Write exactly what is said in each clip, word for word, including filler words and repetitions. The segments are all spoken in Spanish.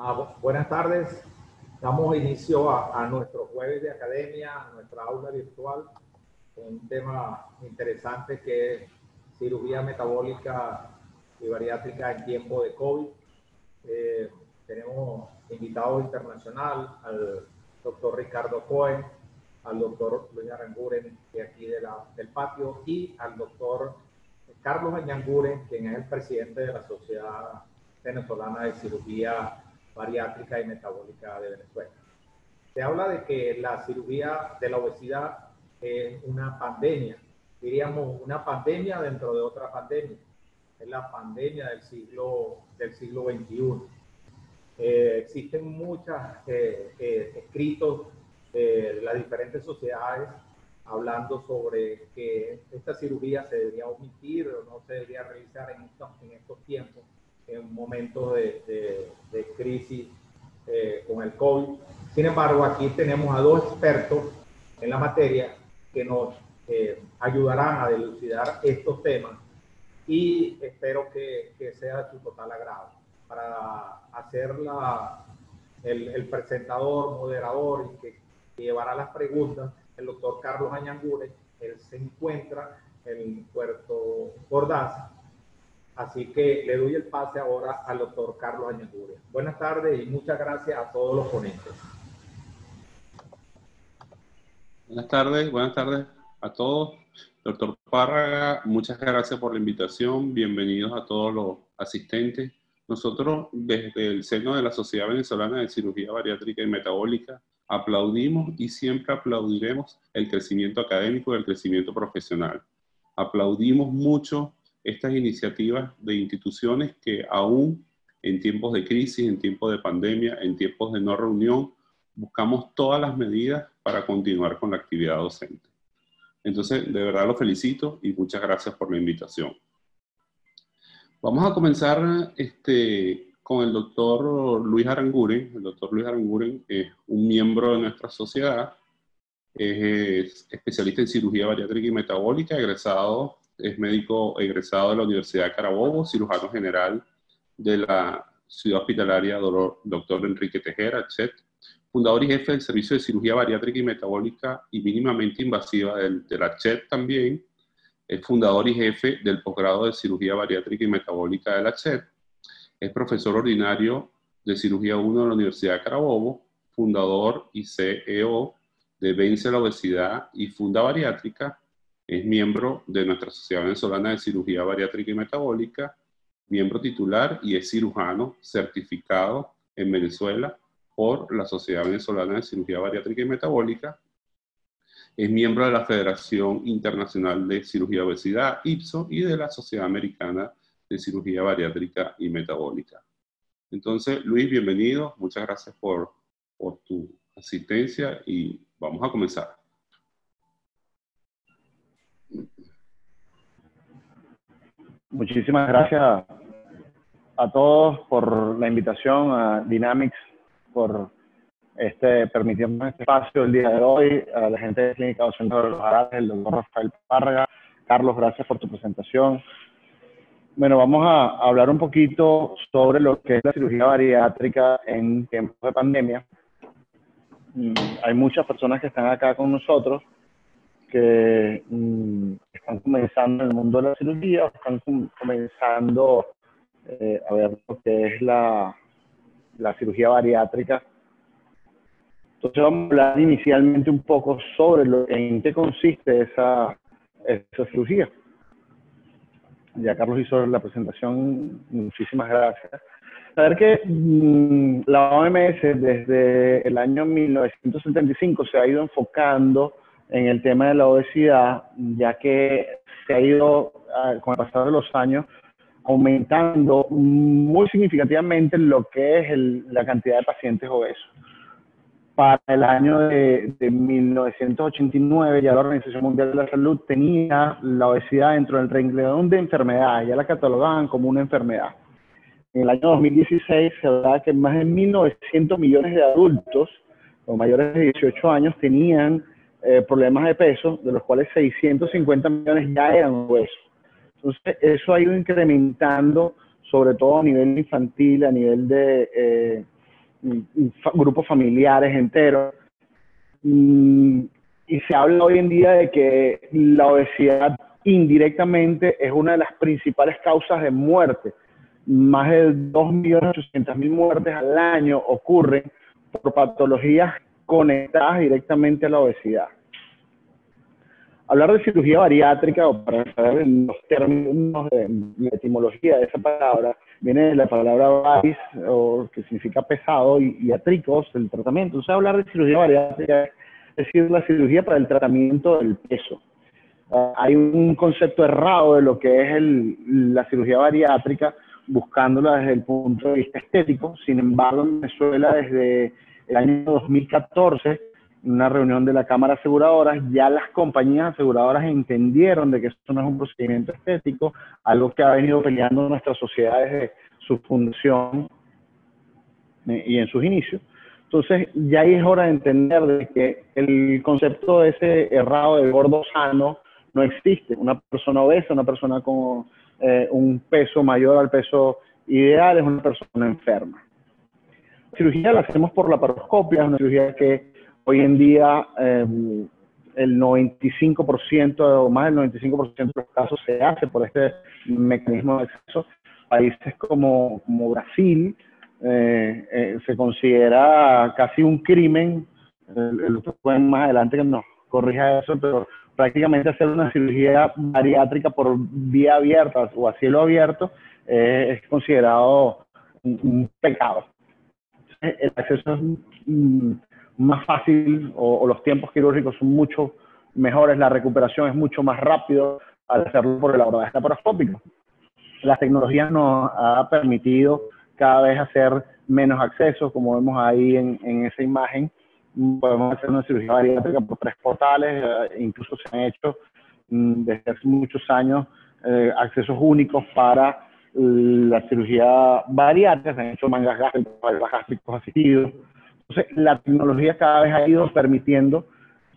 Ah, buenas tardes. Damos inicio a, a nuestro jueves de academia, a nuestra aula virtual, un tema interesante que es cirugía metabólica y bariátrica en tiempo de COVID. Eh, tenemos invitados internacionales al doctor Ricardo Cohen, al doctor Luis Aranguren, de aquí de la, del patio, y al doctor Carlos Añanguren, quien es el presidente de la Sociedad Venezolana de Cirugía Bariátrica y Metabólica de Venezuela. Se habla de que la cirugía de la obesidad es una pandemia, diríamos una pandemia dentro de otra pandemia. Es la pandemia del siglo, del siglo veintiuno. Eh, existen muchos eh, eh, escritos eh, de las diferentes sociedades hablando sobre que esta cirugía se debería omitir o no se debería realizar en estos, en estos tiempos, en momentos de, de, de crisis eh, con el COVID. Sin embargo, aquí tenemos a dos expertos en la materia que nos eh, ayudarán a dilucidar estos temas y espero que, que sea de su total agrado. Para hacer la, el, el presentador, moderador y que, que llevará las preguntas, el doctor Carlos Añanguren. Él se encuentra en Puerto Ordaz, así que le doy el pase ahora al doctor Carlos Añanguren. Buenas tardes y muchas gracias a todos los ponentes. Buenas tardes, buenas tardes a todos. Doctor Párraga, muchas gracias por la invitación. Bienvenidos a todos los asistentes. Nosotros, desde el seno de la Sociedad Venezolana de Cirugía Bariátrica y Metabólica, aplaudimos y siempre aplaudiremos el crecimiento académico y el crecimiento profesional. Aplaudimos mucho estas iniciativas de instituciones que aún en tiempos de crisis, en tiempos de pandemia, en tiempos de no reunión, buscamos todas las medidas para continuar con la actividad docente. Entonces, de verdad los felicito y muchas gracias por la invitación. Vamos a comenzar este, con el doctor Luis Aranguren. El doctor Luis Aranguren es un miembro de nuestra sociedad, es especialista en cirugía bariátrica y metabólica, egresado, es médico egresado de la Universidad de Carabobo, cirujano general de la Ciudad Hospitalaria doctor Enrique Tejera, etcétera, fundador y jefe del Servicio de Cirugía Bariátrica y Metabólica y Mínimamente Invasiva de la C H E T también. Es fundador y jefe del posgrado de Cirugía Bariátrica y Metabólica de la C H E T. Es profesor ordinario de Cirugía uno de la Universidad de Carabobo, fundador y C E O de Vence la Obesidad y Funda Bariátrica. Es miembro de nuestra Sociedad Venezolana de Cirugía Bariátrica y Metabólica, miembro titular y es cirujano certificado en Venezuela por la Sociedad Venezolana de Cirugía Bariátrica y Metabólica. Es miembro de la Federación Internacional de Cirugía de Obesidad, I P S O, y de la Sociedad Americana de Cirugía Bariátrica y Metabólica. Entonces, Luis, bienvenido. Muchas gracias por, por tu asistencia y vamos a comenzar. Muchísimas gracias a todos por la invitación a Dynamics, por Este, permitirme este espacio el día de hoy, a la gente de Clínica Docente de los Arates, el doctor Rafael Párraga. Carlos, gracias por tu presentación. Bueno, vamos a hablar un poquito sobre lo que es la cirugía bariátrica en tiempos de pandemia. Hay muchas personas que están acá con nosotros que mm, están comenzando en el mundo de la cirugía, están com comenzando eh, a ver lo que es la, la cirugía bariátrica. Entonces vamos a hablar inicialmente un poco sobre lo, en qué consiste esa, esa cirugía. Ya Carlos hizo la presentación, muchísimas gracias. Saber que mmm, la O M S desde el año mil novecientos setenta y cinco se ha ido enfocando en el tema de la obesidad, ya que se ha ido, con el pasar de los años, aumentando muy significativamente lo que es el, la cantidad de pacientes obesos. Para el año de, de mil novecientos ochenta y nueve, ya la Organización Mundial de la Salud tenía la obesidad dentro del renglón de enfermedades, ya la catalogaban como una enfermedad. En el año dos mil dieciséis se hablaba que más de mil novecientos millones de adultos o mayores de dieciocho años tenían eh, problemas de peso, de los cuales seiscientos cincuenta millones ya eran obesos. Entonces, eso ha ido incrementando, sobre todo a nivel infantil, a nivel de... Eh, fa grupos familiares enteros. Mm, y se habla hoy en día de que la obesidad indirectamente es una de las principales causas de muerte. Más de dos millones ochocientos mil muertes al año ocurren por patologías conectadas directamente a la obesidad. Hablar de cirugía bariátrica, o para saber los términos de la etimología de esa palabra, viene de la palabra baris, o que significa pesado, y, y atricos, el tratamiento. Entonces, hablar de cirugía bariátrica es decir la cirugía para el tratamiento del peso. Uh, hay un concepto errado de lo que es el, la cirugía bariátrica, buscándola desde el punto de vista estético. Sin embargo, en Venezuela, desde el año dos mil catorce, en una reunión de la Cámara de Aseguradoras, ya las compañías aseguradoras entendieron de que esto no es un procedimiento estético, algo que ha venido peleando nuestra sociedad desde su fundación y en sus inicios. Entonces, ya es hora de entender de que el concepto de ese errado de gordo sano no existe. Una persona obesa, una persona con eh, un peso mayor al peso ideal, es una persona enferma. La cirugía la hacemos por laparoscopia, es una cirugía que hoy en día eh, el noventa y cinco por ciento o más del noventa y cinco por ciento de los casos se hace por este mecanismo de acceso. Países como, como Brasil eh, eh, se considera casi un crimen, el eh, más adelante que nos corrija eso, pero prácticamente hacer una cirugía bariátrica por vía abierta o a cielo abierto eh, es considerado un, un pecado. El acceso es mm, más fácil, o, o los tiempos quirúrgicos son mucho mejores, la recuperación es mucho más rápido al hacerlo por el abordaje laparoscópico. La tecnología nos ha permitido cada vez hacer menos accesos, como vemos ahí en, en esa imagen. Podemos hacer una cirugía bariátrica por tres portales, eh, incluso se han hecho mm, desde hace muchos años eh, accesos únicos para la cirugía bariátrica, se han hecho mangas gástricas, valvas gástricos asistidos. Entonces, la tecnología cada vez ha ido permitiendo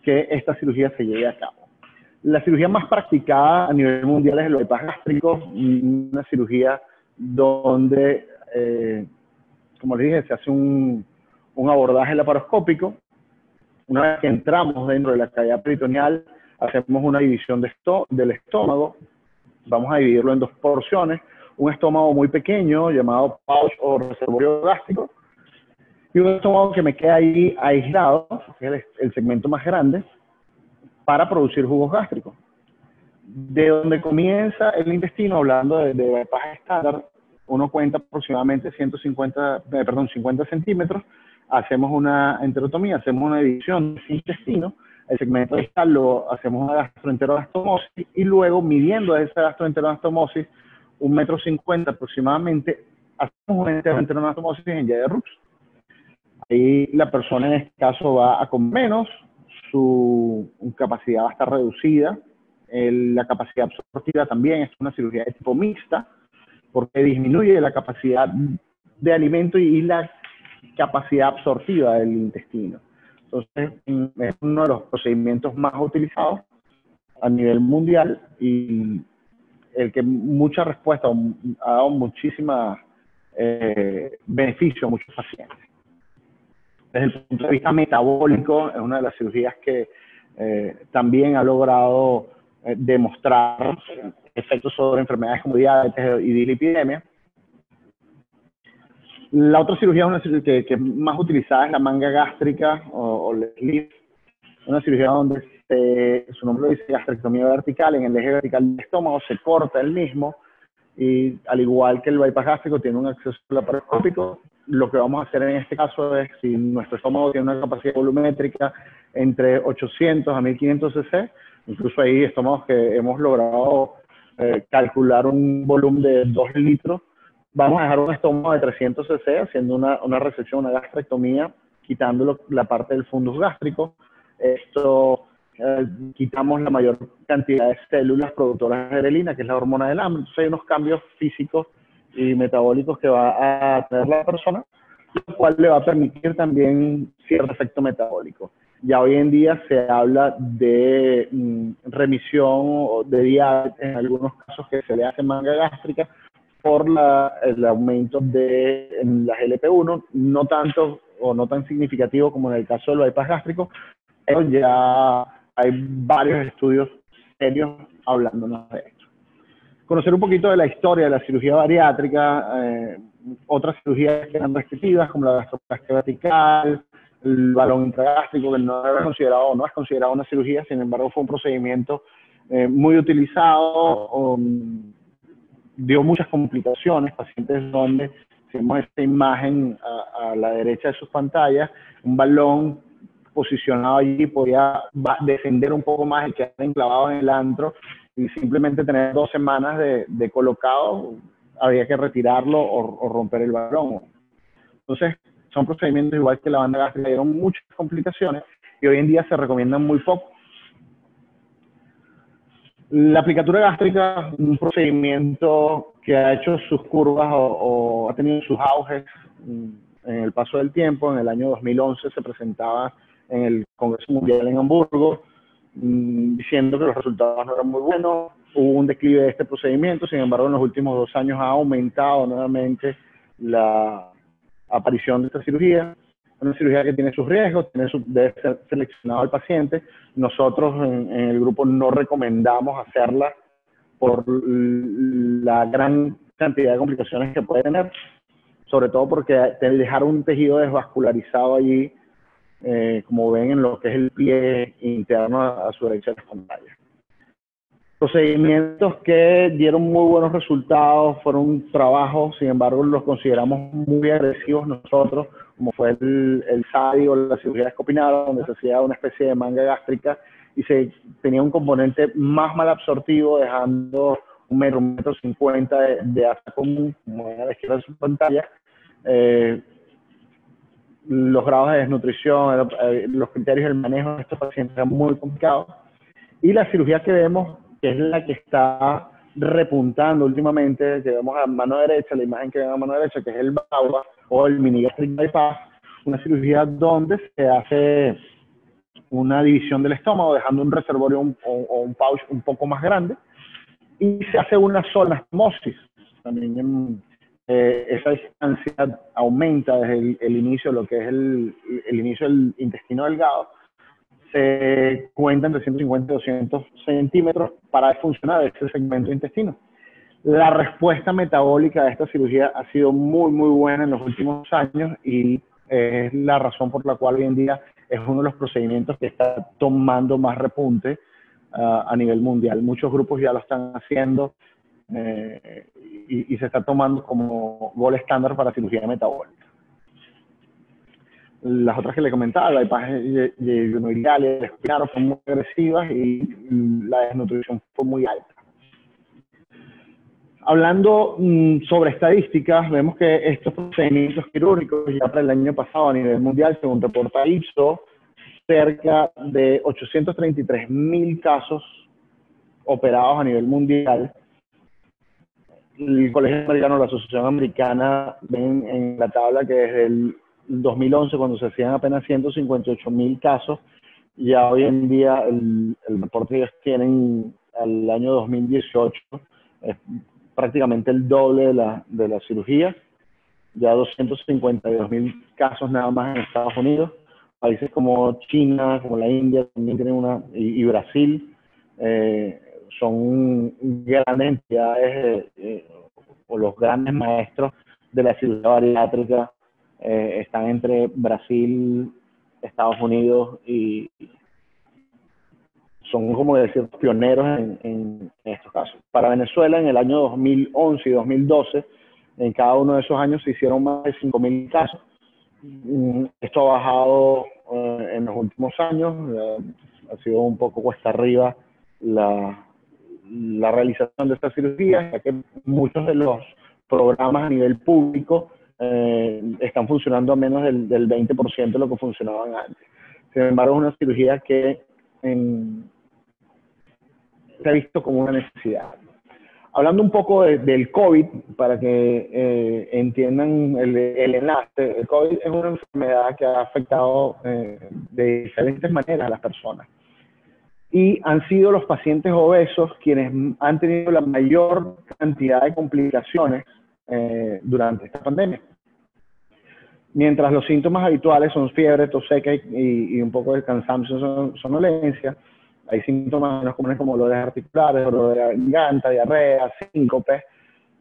que esta cirugía se lleve a cabo. La cirugía más practicada a nivel mundial es el bypass gástrico, una cirugía donde, eh, como les dije, se hace un, un abordaje laparoscópico. Una vez que entramos dentro de la cavidad peritoneal, hacemos una división de esto, del estómago. Vamos a dividirlo en dos porciones. Un estómago muy pequeño, llamado pouch o reservorio gástrico, y un estómago que me queda ahí aislado, que es el, el segmento más grande, para producir jugos gástricos. De donde comienza el intestino, hablando de, de bypass estándar, uno cuenta aproximadamente ciento cincuenta, eh, perdón, cincuenta centímetros, hacemos una enterotomía, hacemos una división del intestino, el segmento distal lo hacemos una gastroenteroanastomosis, y luego, midiendo esa gastroenteroanastomosis, un metro cincuenta aproximadamente, hacemos una enteroanastomosis en llave Rux. Ahí la persona en este caso va a comer menos, su capacidad va a estar reducida, el, la capacidad absortiva también, es una cirugía de tipo mixta, porque disminuye la capacidad de alimento y, y la capacidad absortiva del intestino. Entonces, es uno de los procedimientos más utilizados a nivel mundial y el que mucha respuesta ha dado muchísimos eh, beneficios a muchos pacientes. Desde el punto de vista metabólico, es una de las cirugías que eh, también ha logrado eh, demostrar efectos sobre enfermedades como diabetes y dislipidemia. La otra cirugía, una cirugía que, que más utilizada es la manga gástrica o, o sleeve, una cirugía donde Eh, su nombre lo dice, gastrectomía vertical, en el eje vertical del estómago se corta el mismo, y al igual que el bypass gástrico tiene un acceso laparoscópico, lo que vamos a hacer en este caso es, si nuestro estómago tiene una capacidad volumétrica entre ochocientos a mil quinientos cc, incluso ahí estómagos que hemos logrado eh, calcular un volumen de dos litros, vamos a dejar un estómago de trescientos cc haciendo una, una resección, una gastrectomía, quitando la parte del fundus gástrico. Esto Eh, quitamos la mayor cantidad de células productoras de grelina, que es la hormona del hambre. Entonces hay unos cambios físicos y metabólicos que va a tener la persona, lo cual le va a permitir también cierto efecto metabólico. Ya hoy en día se habla de mm, remisión o de diabetes, en algunos casos que se le hace manga gástrica, por la, el aumento de las G L P uno, no tanto o no tan significativo como en el caso del bypass gástrico, pero ya hay varios estudios serios hablándonos de esto. Conocer un poquito de la historia de la cirugía bariátrica, eh, otras cirugías que eran restrictivas, como la gastroplastia vertical, el balón intragástrico, que no era considerado o no es considerado una cirugía, sin embargo fue un procedimiento eh, muy utilizado, um, dio muchas complicaciones, pacientes donde, si vemos esta imagen a, a la derecha de sus pantallas, un balón posicionado allí podía descender un poco más y quedar enclavado en el antro, y simplemente tener dos semanas de, de colocado, había que retirarlo o, o romper el balón. Entonces, son procedimientos igual que la banda gástrica, dieron muchas complicaciones y hoy en día se recomiendan muy poco. La aplicatura gástrica, un procedimiento que ha hecho sus curvas o, o ha tenido sus auges en el paso del tiempo. En el año dos mil once se presentaba en el Congreso Mundial en Hamburgo, diciendo que los resultados no eran muy buenos. Hubo un declive de este procedimiento, sin embargo en los últimos dos años ha aumentado nuevamente la aparición de esta cirugía. Una cirugía que tiene sus riesgos, tiene su, debe ser seleccionado el paciente. Nosotros en, en el grupo no recomendamos hacerla por la gran cantidad de complicaciones que puede tener, sobre todo porque dejar un tejido desvascularizado allí, eh, como ven en lo que es el pie interno a, a su derecha de las pantallas. Procedimientos que dieron muy buenos resultados, fueron trabajos, sin embargo los consideramos muy agresivos nosotros, como fue el, el S A D I o la cirugía escopinada, donde se hacía una especie de manga gástrica y se tenía un componente más mal absortivo, dejando un metro, un metro cincuenta de, de asa común, como ven a la izquierda de su pantalla. Eh, los grados de desnutrición, los criterios del manejo de estos pacientes eran muy complicados. Y la cirugía que vemos, que es la que está repuntando últimamente, que vemos a mano derecha, la imagen que ven a mano derecha, que es el B A U A o el mini gastric bypass, una cirugía donde se hace una división del estómago, dejando un reservorio un, o, o un pouch un poco más grande, y se hace una sola osmosis. También eh, esa distancia aumenta desde el, el inicio, lo que es el, el inicio del intestino delgado, se cuenta entre ciento cincuenta y doscientos centímetros para desfuncionar ese segmento de intestino. La respuesta metabólica de esta cirugía ha sido muy, muy buena en los últimos años y es la razón por la cual hoy en día es uno de los procedimientos que está tomando más repunte uh, a nivel mundial. Muchos grupos ya lo están haciendo eh, y, y se está tomando como gol estándar para cirugía metabólica. Las otras que le comentaba, la bypass unilineal y el espinal, fueron muy agresivas y la desnutrición fue muy alta. Hablando mm, sobre estadísticas, vemos que estos procedimientos quirúrgicos ya para el año pasado a nivel mundial, según reporta I P S O, cerca de ochocientos treinta y tres mil casos operados a nivel mundial. El Colegio Americano, la Asociación Americana, ven en la tabla que desde el dos mil once, cuando se hacían apenas ciento cincuenta y ocho mil casos, ya hoy en día el, el reporte que ellos tienen al año dos mil dieciocho es prácticamente el doble de la, de la cirugía, ya doscientos cincuenta y dos mil casos nada más en Estados Unidos. Países como China, como la India, también tienen una, y, y Brasil, eh, son grandes entidades eh, eh, o los grandes maestros de la cirugía bariátrica. Eh, están entre Brasil, Estados Unidos y son, como decir, pioneros en, en estos casos. Para Venezuela, en el año dos mil once y dos mil doce, en cada uno de esos años se hicieron más de cinco mil casos. Esto ha bajado eh, en los últimos años, eh, ha sido un poco cuesta arriba la, la realización de estas cirugías, ya que muchos de los programas a nivel público Eh, están funcionando a menos del, del veinte por ciento de lo que funcionaban antes. Sin embargo, es una cirugía que en, se ha visto como una necesidad. Hablando un poco de, del COVID, para que eh, entiendan el, el enlace, el COVID es una enfermedad que ha afectado eh, de diferentes maneras a las personas. y han sido los pacientes obesos quienes han tenido la mayor cantidad de complicaciones eh, durante esta pandemia. Mientras los síntomas habituales son fiebre, tos seca y, y, y un poco de cansancio, son, sonolencia, hay síntomas menos comunes como dolores articulares, dolor de garganta, diarrea, síncope.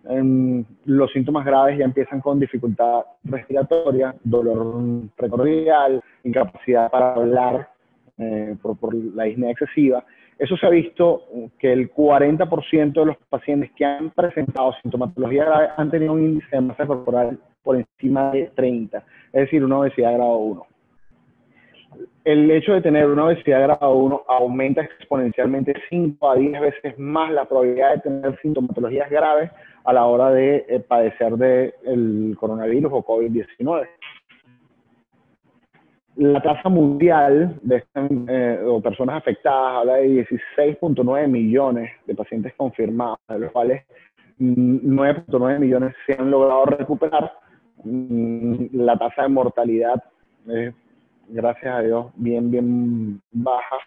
Eh, los síntomas graves ya empiezan con dificultad respiratoria, dolor precordial, incapacidad para hablar eh, por, por la disnea excesiva. Eso se ha visto que el cuarenta por ciento de los pacientes que han presentado sintomatología grave han tenido un índice de masa corporal por encima de treinta, es decir, una obesidad grado uno. El hecho de tener una obesidad grado uno aumenta exponencialmente cinco a diez veces más la probabilidad de tener sintomatologías graves a la hora de eh, padecer del coronavirus o COVID diecinueve. La tasa mundial de eh, o personas afectadas habla de dieciséis punto nueve millones de pacientes confirmados, de los cuales nueve punto nueve millones se han logrado recuperar. La tasa de mortalidad es, gracias a Dios, bien, bien baja,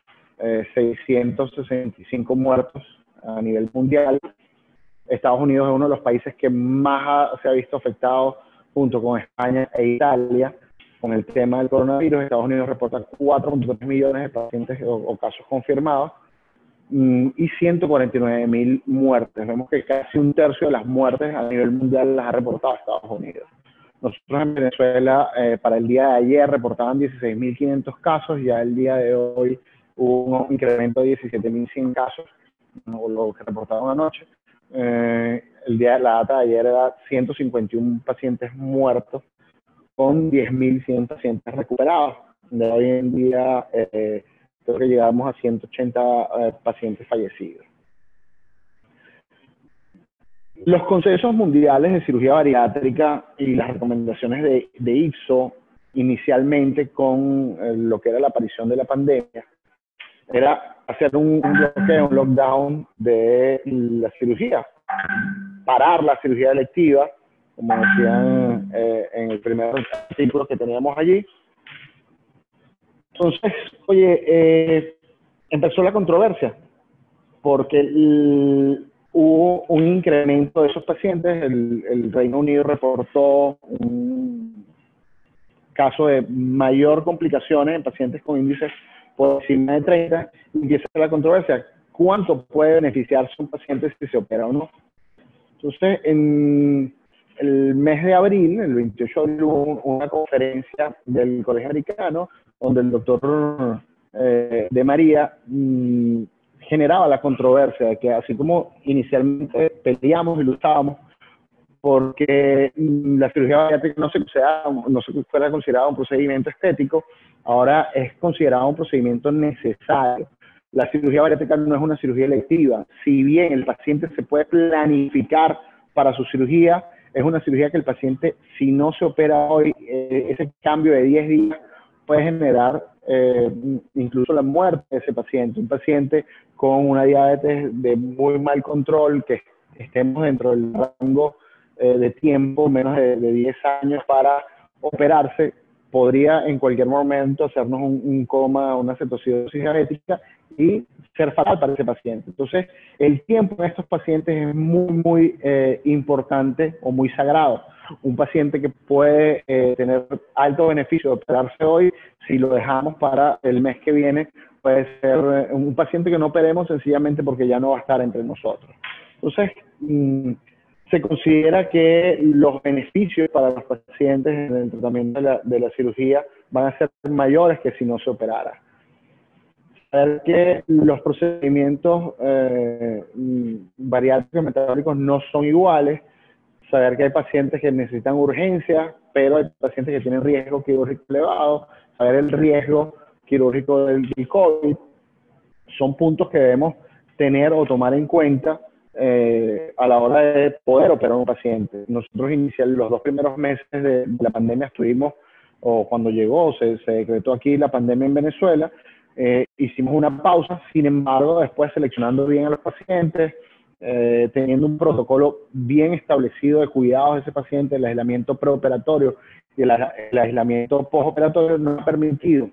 eh, seiscientos sesenta y cinco muertos a nivel mundial. Estados Unidos es uno de los países que más ha, se ha visto afectado, junto con España e Italia, con el tema del coronavirus. Estados Unidos reporta cuatro punto tres millones de pacientes o, o casos confirmados mmm, y ciento cuarenta y nueve mil muertes. Vemos que casi un tercio de las muertes a nivel mundial las ha reportado Estados Unidos. Nosotros en Venezuela, eh, para el día de ayer, reportaban dieciséis mil quinientos casos. Ya el día de hoy hubo un incremento de diecisiete mil cien casos, lo que reportaron anoche. Eh, el día, la data de ayer era ciento cincuenta y uno pacientes muertos, con diez mil cien pacientes recuperados. De hoy en día, eh, creo que llegamos a ciento ochenta eh, pacientes fallecidos. Los consensos mundiales de cirugía bariátrica y las recomendaciones de, de I P S O, inicialmente con eh, lo que era la aparición de la pandemia, era hacer un, un bloqueo, un lockdown de la cirugía, parar la cirugía electiva, como decían eh, en el primer artículo que teníamos allí. Entonces, oye, eh, empezó la controversia, porque el... hubo un incremento de esos pacientes. El, el Reino Unido reportó un caso de mayor complicaciones en pacientes con índices por encima de treinta. Empieza la controversia. ¿Cuánto puede beneficiarse un paciente si se opera o no? Entonces, en el mes de abril, el veintiocho de abril, hubo una conferencia del Colegio Americano, donde el doctor eh, DeMaria mmm, generaba la controversia de que, así como inicialmente peleamos y luchábamos porque la cirugía bariátrica no se, no se fuera considerada un procedimiento estético, ahora es considerado un procedimiento necesario. La cirugía bariátrica no es una cirugía electiva. Si bien el paciente se puede planificar para su cirugía, es una cirugía que el paciente, si no se opera hoy, eh, ese cambio de diez días puede generar eh, incluso la muerte de ese paciente. Un paciente con una diabetes de muy mal control, que estemos dentro del rango eh, de tiempo, menos de, de diez años para operarse, podría en cualquier momento hacernos un, un coma, una cetoacidosis diabética y ser fatal para ese paciente. Entonces, el tiempo en estos pacientes es muy, muy eh, importante o muy sagrado. Un paciente que puede eh, tener alto beneficio de operarse hoy, si lo dejamos para el mes que viene, puede ser eh, un paciente que no operemos sencillamente porque ya no va a estar entre nosotros. Entonces, mmm, se considera que los beneficios para los pacientes en el tratamiento de la, de la cirugía van a ser mayores que si no se operara. Saber que los procedimientos eh, bariátricos y metabólicos no son iguales. Saber que hay pacientes que necesitan urgencia, pero hay pacientes que tienen riesgo quirúrgico elevado. Saber el riesgo quirúrgico del COVID. Son puntos que debemos tener o tomar en cuenta eh, a la hora de poder operar a un paciente. Nosotros inicialmente, los dos primeros meses de la pandemia estuvimos, o cuando llegó, se, se decretó aquí la pandemia en Venezuela, eh, hicimos una pausa. Sin embargo, después, seleccionando bien a los pacientes, Eh, teniendo un protocolo bien establecido de cuidados de ese paciente, el aislamiento preoperatorio y el, el aislamiento postoperatorio, nos ha permitido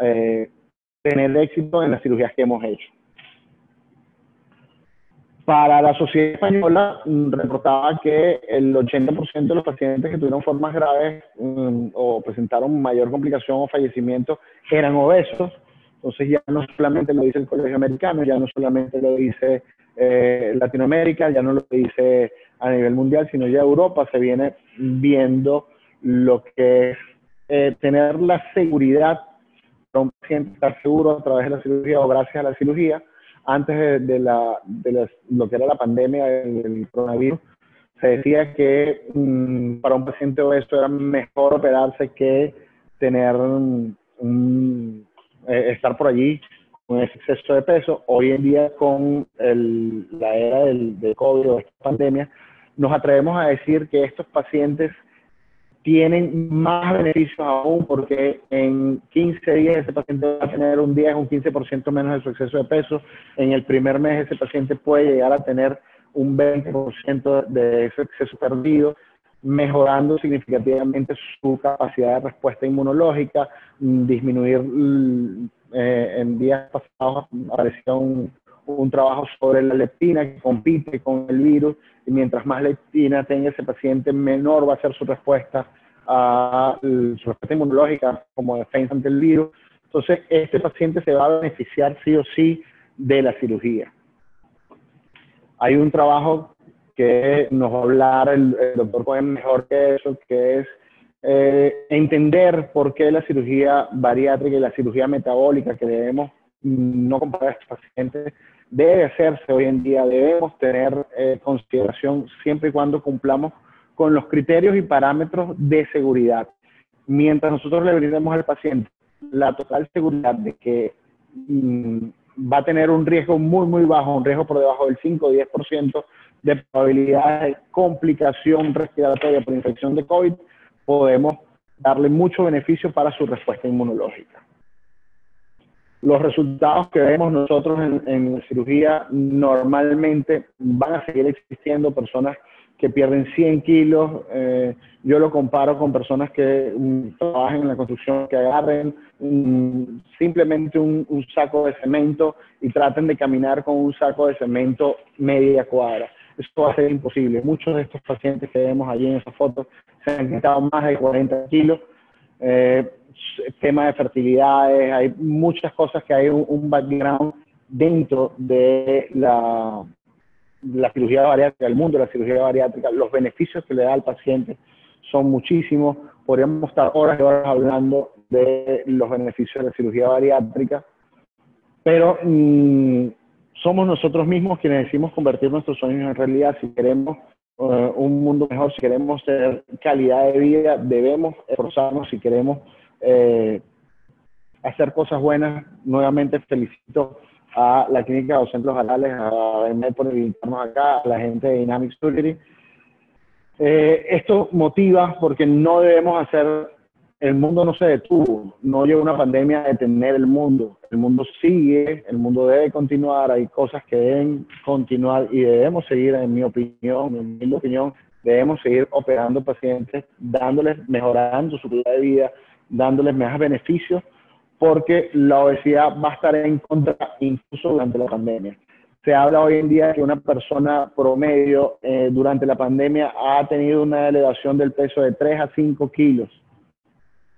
eh, tener éxito en las cirugías que hemos hecho. Para la sociedad española, reportaba que el ochenta por ciento de los pacientes que tuvieron formas graves um, o presentaron mayor complicación o fallecimiento eran obesos. Entonces ya no solamente lo dice el Colegio Americano, ya no solamente lo dice eh, Latinoamérica, ya no lo dice a nivel mundial, sino ya Europa se viene viendo lo que es eh, tener la seguridad para un paciente estar seguro a través de la cirugía o gracias a la cirugía. Antes de, de, la, de la, lo que era la pandemia del coronavirus, se decía que um, para un paciente obeso era mejor operarse que tener um, um, eh, estar por allí con ese exceso de peso. Hoy en día, con el, la era del, del COVID o esta pandemia, nos atrevemos a decir que estos pacientes tienen más beneficios aún, porque en quince días ese paciente va a tener un diez, un quince por ciento menos de su exceso de peso. En el primer mes ese paciente puede llegar a tener un veinte por ciento de ese exceso perdido, mejorando significativamente su capacidad de respuesta inmunológica, disminuir, eh, en días pasados aparecía un, un trabajo sobre la leptina que compite con el virus, y mientras más leptina tenga ese paciente, menor va a ser su respuesta, a, su respuesta inmunológica como defensa ante el virus. Entonces, este paciente se va a beneficiar sí o sí de la cirugía. Hay un trabajo que nos va a hablar el, el doctor Cohen mejor que eso, que es eh, entender por qué la cirugía bariátrica y la cirugía metabólica que debemos no comparar a estos pacientes debe hacerse hoy en día. Debemos tener eh, consideración siempre y cuando cumplamos con los criterios y parámetros de seguridad. Mientras nosotros le brindemos al paciente la total seguridad de que mm, va a tener un riesgo muy, muy bajo, un riesgo por debajo del cinco o diez por ciento de probabilidad de complicación respiratoria por infección de COVID, podemos darle mucho beneficio para su respuesta inmunológica. Los resultados que vemos nosotros en, en la cirugía normalmente van a seguir existiendo personas que pierden cien kilos. Eh, yo lo comparo con personas que um, trabajen en la construcción, que agarren um, simplemente un, un saco de cemento y traten de caminar con un saco de cemento media cuadra. Eso va a ser imposible. Muchos de estos pacientes que vemos allí en esa foto se han quitado más de cuarenta kilos. Eh, tema de fertilidades, hay muchas cosas que hay un, un background dentro de la, la cirugía bariátrica, el mundo de la cirugía bariátrica. Los beneficios que le da al paciente son muchísimos. Podríamos estar horas y horas hablando de los beneficios de la cirugía bariátrica, pero mmm, somos nosotros mismos quienes decimos convertir nuestros sueños en realidad. Si queremos uh, un mundo mejor, si queremos tener calidad de vida, debemos esforzarnos. Si queremos Eh, hacer cosas buenas, nuevamente felicito a la clínica Docentes Los Arales, a Emed por invitarnos acá, a la gente de Dynamics Surgery. Eh, esto motiva porque no debemos hacer, el mundo no se detuvo, no llegó una pandemia a detener el mundo, el mundo sigue, el mundo debe continuar, hay cosas que deben continuar y debemos seguir, en mi opinión, en mi opinión, debemos seguir operando pacientes, dándoles, mejorando su calidad de vida, dándoles más beneficios, porque la obesidad va a estar en contra incluso durante la pandemia. Se habla hoy en día que una persona promedio eh, durante la pandemia ha tenido una elevación del peso de tres a cinco kilos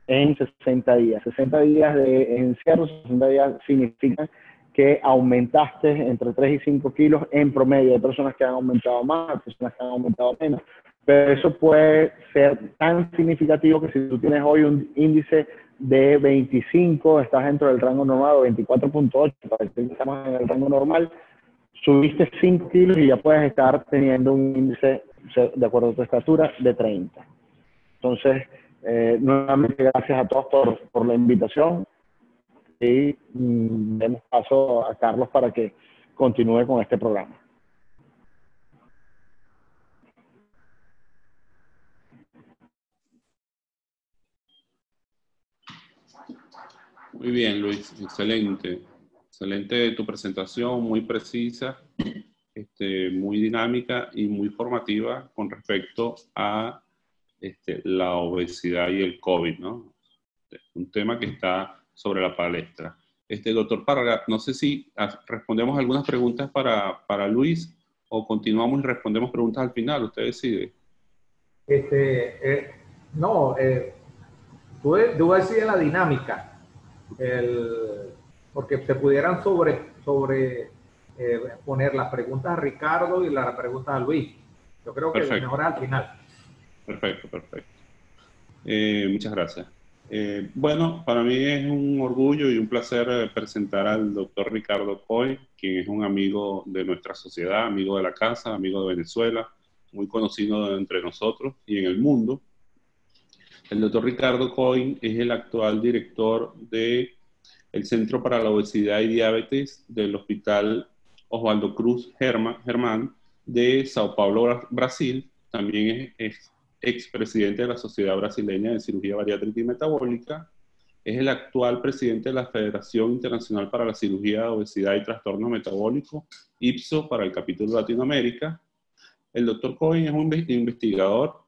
en sesenta días. sesenta días de encierro, sesenta días significa que aumentaste entre tres y cinco kilos en promedio. Hay personas que han aumentado más, hay personas que han aumentado menos. Pero eso puede ser tan significativo que si tú tienes hoy un índice de veinticinco, estás dentro del rango normal, veinticuatro punto ocho, para que estamos en el rango normal, subiste cinco kilos y ya puedes estar teniendo un índice, de acuerdo a tu estatura, de treinta. Entonces, eh, nuevamente gracias a todos por, por la invitación y mm, demos paso a Carlos para que continúe con este programa. Muy bien, Luis, excelente. Excelente tu presentación, muy precisa, este, muy dinámica y muy formativa con respecto a este, la obesidad y el COVID, ¿no? Un tema que está sobre la palestra. Este, doctor Párraga, no sé si respondemos algunas preguntas para, para Luis o continuamos y respondemos preguntas al final. Usted decide. Este, eh, no, eh, tú decides la dinámica, el, porque te pudieran sobre, sobre eh, poner las preguntas a Ricardo y las preguntas a Luis. Yo creo que lo mejor es al final. Perfecto, perfecto. Eh, muchas gracias. Eh, bueno, para mí es un orgullo y un placer presentar al doctor Ricardo Cohen, quien es un amigo de nuestra sociedad, amigo de la casa, amigo de Venezuela, muy conocido entre nosotros y en el mundo. El doctor Ricardo Cohen es el actual director del Centro para la Obesidad y Diabetes del Hospital Oswaldo Cruz Germán de Sao Paulo, Brasil. También es, es expresidente de la Sociedad Brasileña de Cirugía Bariátrica y Metabólica, es el actual presidente de la Federación Internacional para la Cirugía de Obesidad y Trastornos Metabólicos, I P S O, para el capítulo Latinoamérica. El doctor Cohen es un investigador,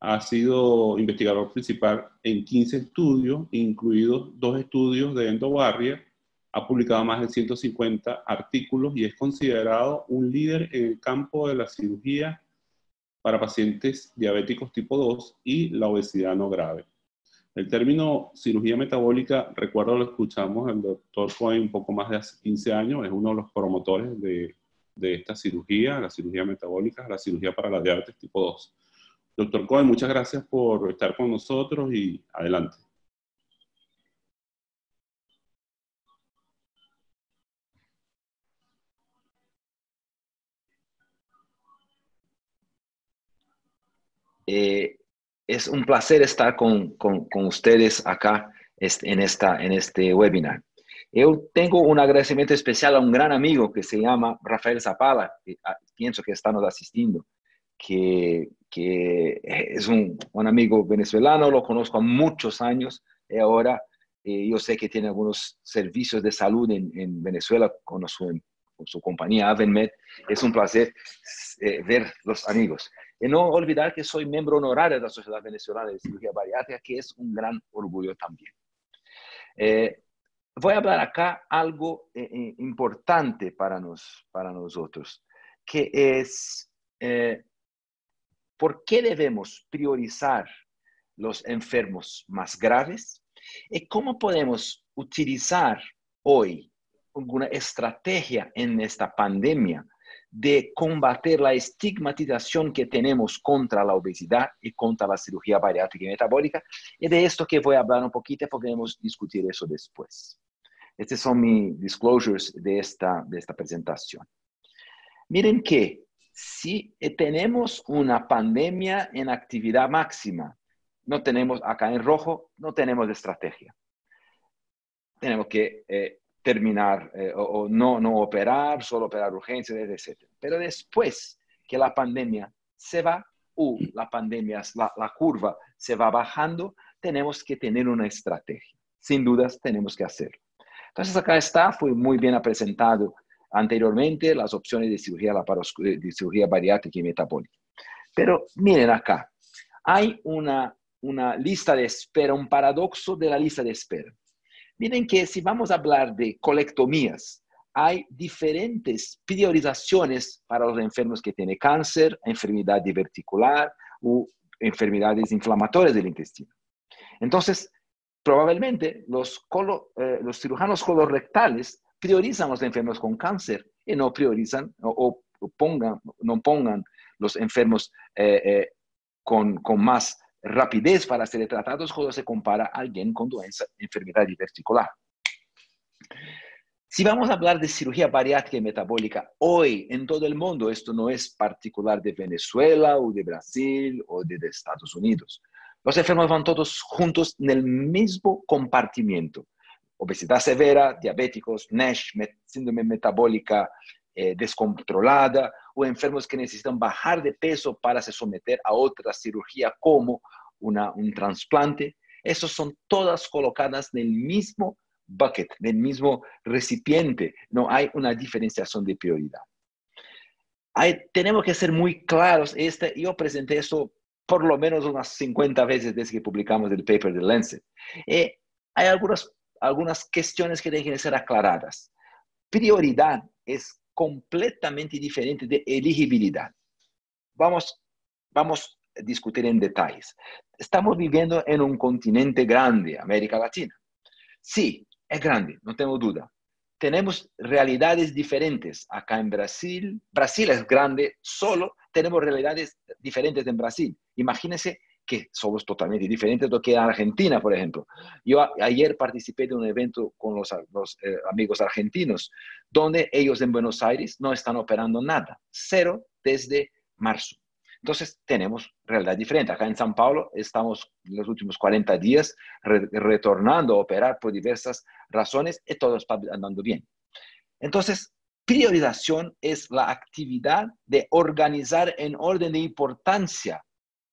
ha sido investigador principal en quince estudios, incluidos dos estudios de endobarria, ha publicado más de ciento cincuenta artículos y es considerado un líder en el campo de la cirugía para pacientes diabéticos tipo dos y la obesidad no grave. El término cirugía metabólica, recuerdo lo escuchamos del doctor Cohen un poco más de hace quince años, es uno de los promotores de, de esta cirugía, la cirugía metabólica, la cirugía para la diabetes tipo dos. Doctor Cohen, muchas gracias por estar con nosotros y adelante. Eh, es un placer estar con, con, con ustedes acá este, en, esta, en este webinar. Yo tengo un agradecimiento especial a un gran amigo que se llama Rafael Zavala, que a, pienso que está nos asistiendo, que, que es un, un amigo venezolano, lo conozco a muchos años y ahora eh, yo sé que tiene algunos servicios de salud en, en Venezuela con su, con su compañía AvenMed. Es un placer eh, ver los amigos. Y no olvidar que soy miembro honorario de la Sociedad Venezolana de Cirugía Bariátrica, que es un gran orgullo también. Eh, voy a hablar acá algo eh, importante para, nos, para nosotros, que es eh, por qué debemos priorizar los enfermos más graves y cómo podemos utilizar hoy alguna estrategia en esta pandemia de combatir la estigmatización que tenemos contra la obesidad y contra la cirugía bariátrica y metabólica. Y de esto que voy a hablar un poquito, podemos discutir eso después. Estos son mis disclosures de esta, de esta presentación. Miren que si tenemos una pandemia en actividad máxima, no tenemos acá en rojo, no tenemos estrategia. Tenemos que... Eh, terminar eh, o, o no, no operar, solo operar urgencias, etcétera. Pero después que la pandemia se va, o la pandemia, la, la curva se va bajando, tenemos que tener una estrategia. Sin dudas, tenemos que hacerlo. Entonces, acá está, fue muy bien presentado anteriormente las opciones de cirugía, de cirugía bariátrica y metabólica. Pero miren acá, hay una, una lista de espera, un paradoxo de la lista de espera. Miren que si vamos a hablar de colectomías, hay diferentes priorizaciones para los enfermos que tienen cáncer, enfermedad diverticular u enfermedades inflamatorias del intestino. Entonces, probablemente los, colo, eh, los cirujanos colorectales priorizan los enfermos con cáncer y no priorizan o, o pongan, no pongan los enfermos eh, eh, con, con más rapidez para ser tratados cuando se compara a alguien con enfermedad diverticular. Si vamos a hablar de cirugía bariátrica y metabólica hoy en todo el mundo, esto no es particular de Venezuela o de Brasil o de, de Estados Unidos. Los enfermos van todos juntos en el mismo compartimiento. Obesidad severa, diabéticos, NASH, met, síndrome metabólica eh, descontrolada, o enfermos que necesitan bajar de peso para se someter a otra cirugía como una, un trasplante. Esas son todas colocadas en el mismo bucket, en el mismo recipiente. No hay una diferenciación de prioridad. Hay, tenemos que ser muy claros. Este, yo presenté esto por lo menos unas cincuenta veces desde que publicamos el paper de Lancet. Eh, hay algunos algunas cuestiones que tienen que ser aclaradas. Prioridad es completamente diferente de elegibilidad. Vamos, vamos a discutir en detalles. Estamos viviendo en un continente grande, América Latina. Sí, es grande, no tengo duda. Tenemos realidades diferentes acá en Brasil. Brasil es grande solo, tenemos realidades diferentes en Brasil. Imagínense que somos totalmente diferentes de lo que en Argentina, por ejemplo. Yo a, ayer participé de un evento con los, los eh, amigos argentinos, donde ellos en Buenos Aires no están operando nada, cero desde marzo. Entonces, tenemos realidad diferente. Acá en Sao Paulo estamos los últimos cuarenta días re, retornando a operar por diversas razones y todo está andando bien. Entonces, priorización es la actividad de organizar en orden de importancia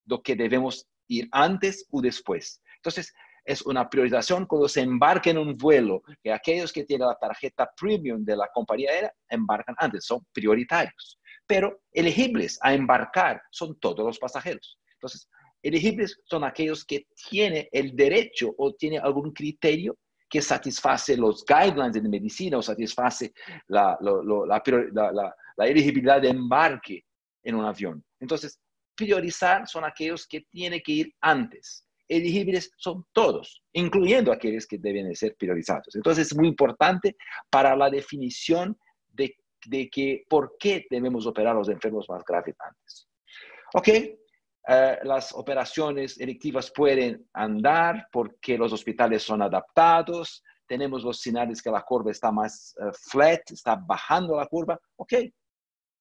lo que debemos ir antes o después. Entonces, es una priorización cuando se embarca en un vuelo, que aquellos que tienen la tarjeta premium de la compañía aérea embarcan antes, son prioritarios. Pero elegibles a embarcar son todos los pasajeros. Entonces, elegibles son aquellos que tienen el derecho o tienen algún criterio que satisface los guidelines de medicina o satisface la, lo, lo, la, la, la, la elegibilidad de embarque en un avión. Entonces, priorizar son aquellos que tienen que ir antes. Elegibles son todos, incluyendo aquellos que deben ser priorizados. Entonces, es muy importante para la definición de de que por qué debemos operar a los enfermos más graves antes. Ok, uh, las operaciones electivas pueden andar porque los hospitales son adaptados, tenemos los señales que la curva está más uh, flat, está bajando la curva. Ok,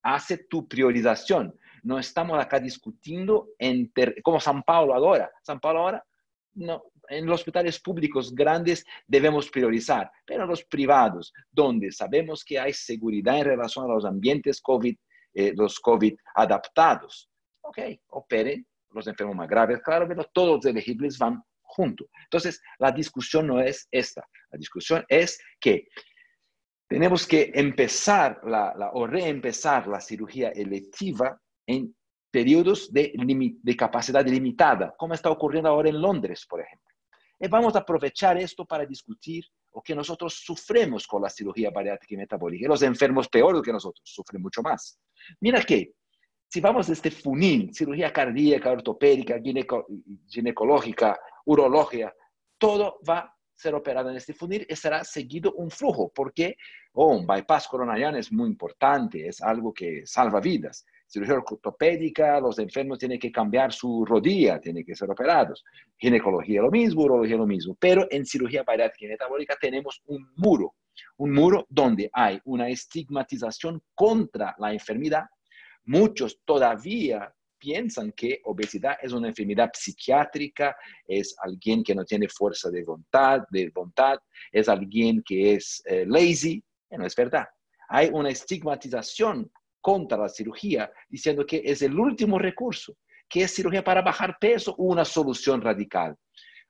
hace tu priorización. No estamos acá discutiendo entre, como Sao Paulo ahora. Sao Paulo ahora, no, en los hospitales públicos grandes debemos priorizar, pero los privados, donde sabemos que hay seguridad en relación a los ambientes COVID, eh, los COVID adaptados, ok, operen los enfermos más graves, claro, pero todos los elegibles van juntos. Entonces, la discusión no es esta, la discusión es que tenemos que empezar la, la, o reempezar la cirugía electiva en periodos de, de capacidad limitada, como está ocurriendo ahora en Londres, por ejemplo. Y vamos a aprovechar esto para discutir lo que nosotros sufrimos con la cirugía bariátrica y metabólica. Y los enfermos peores que nosotros sufren mucho más. Mira que, si vamos a este funil, cirugía cardíaca, ortopédica, gineco, ginecológica, urológica, todo va a ser operado en este funil y será seguido un flujo, porque oh, un bypass coronariano es muy importante, es algo que salva vidas. Cirugía ortopédica, los enfermos tienen que cambiar su rodilla, tienen que ser operados. Ginecología lo mismo, urología lo mismo. Pero en cirugía bariátrica y metabólica tenemos un muro. Un muro donde hay una estigmatización contra la enfermedad. Muchos todavía piensan que obesidad es una enfermedad psiquiátrica, es alguien que no tiene fuerza de voluntad, de voluntad es alguien que es eh, lazy. Eh, no es verdad. Hay una estigmatización contra la cirugía, diciendo que es el último recurso, que es cirugía para bajar peso, una solución radical.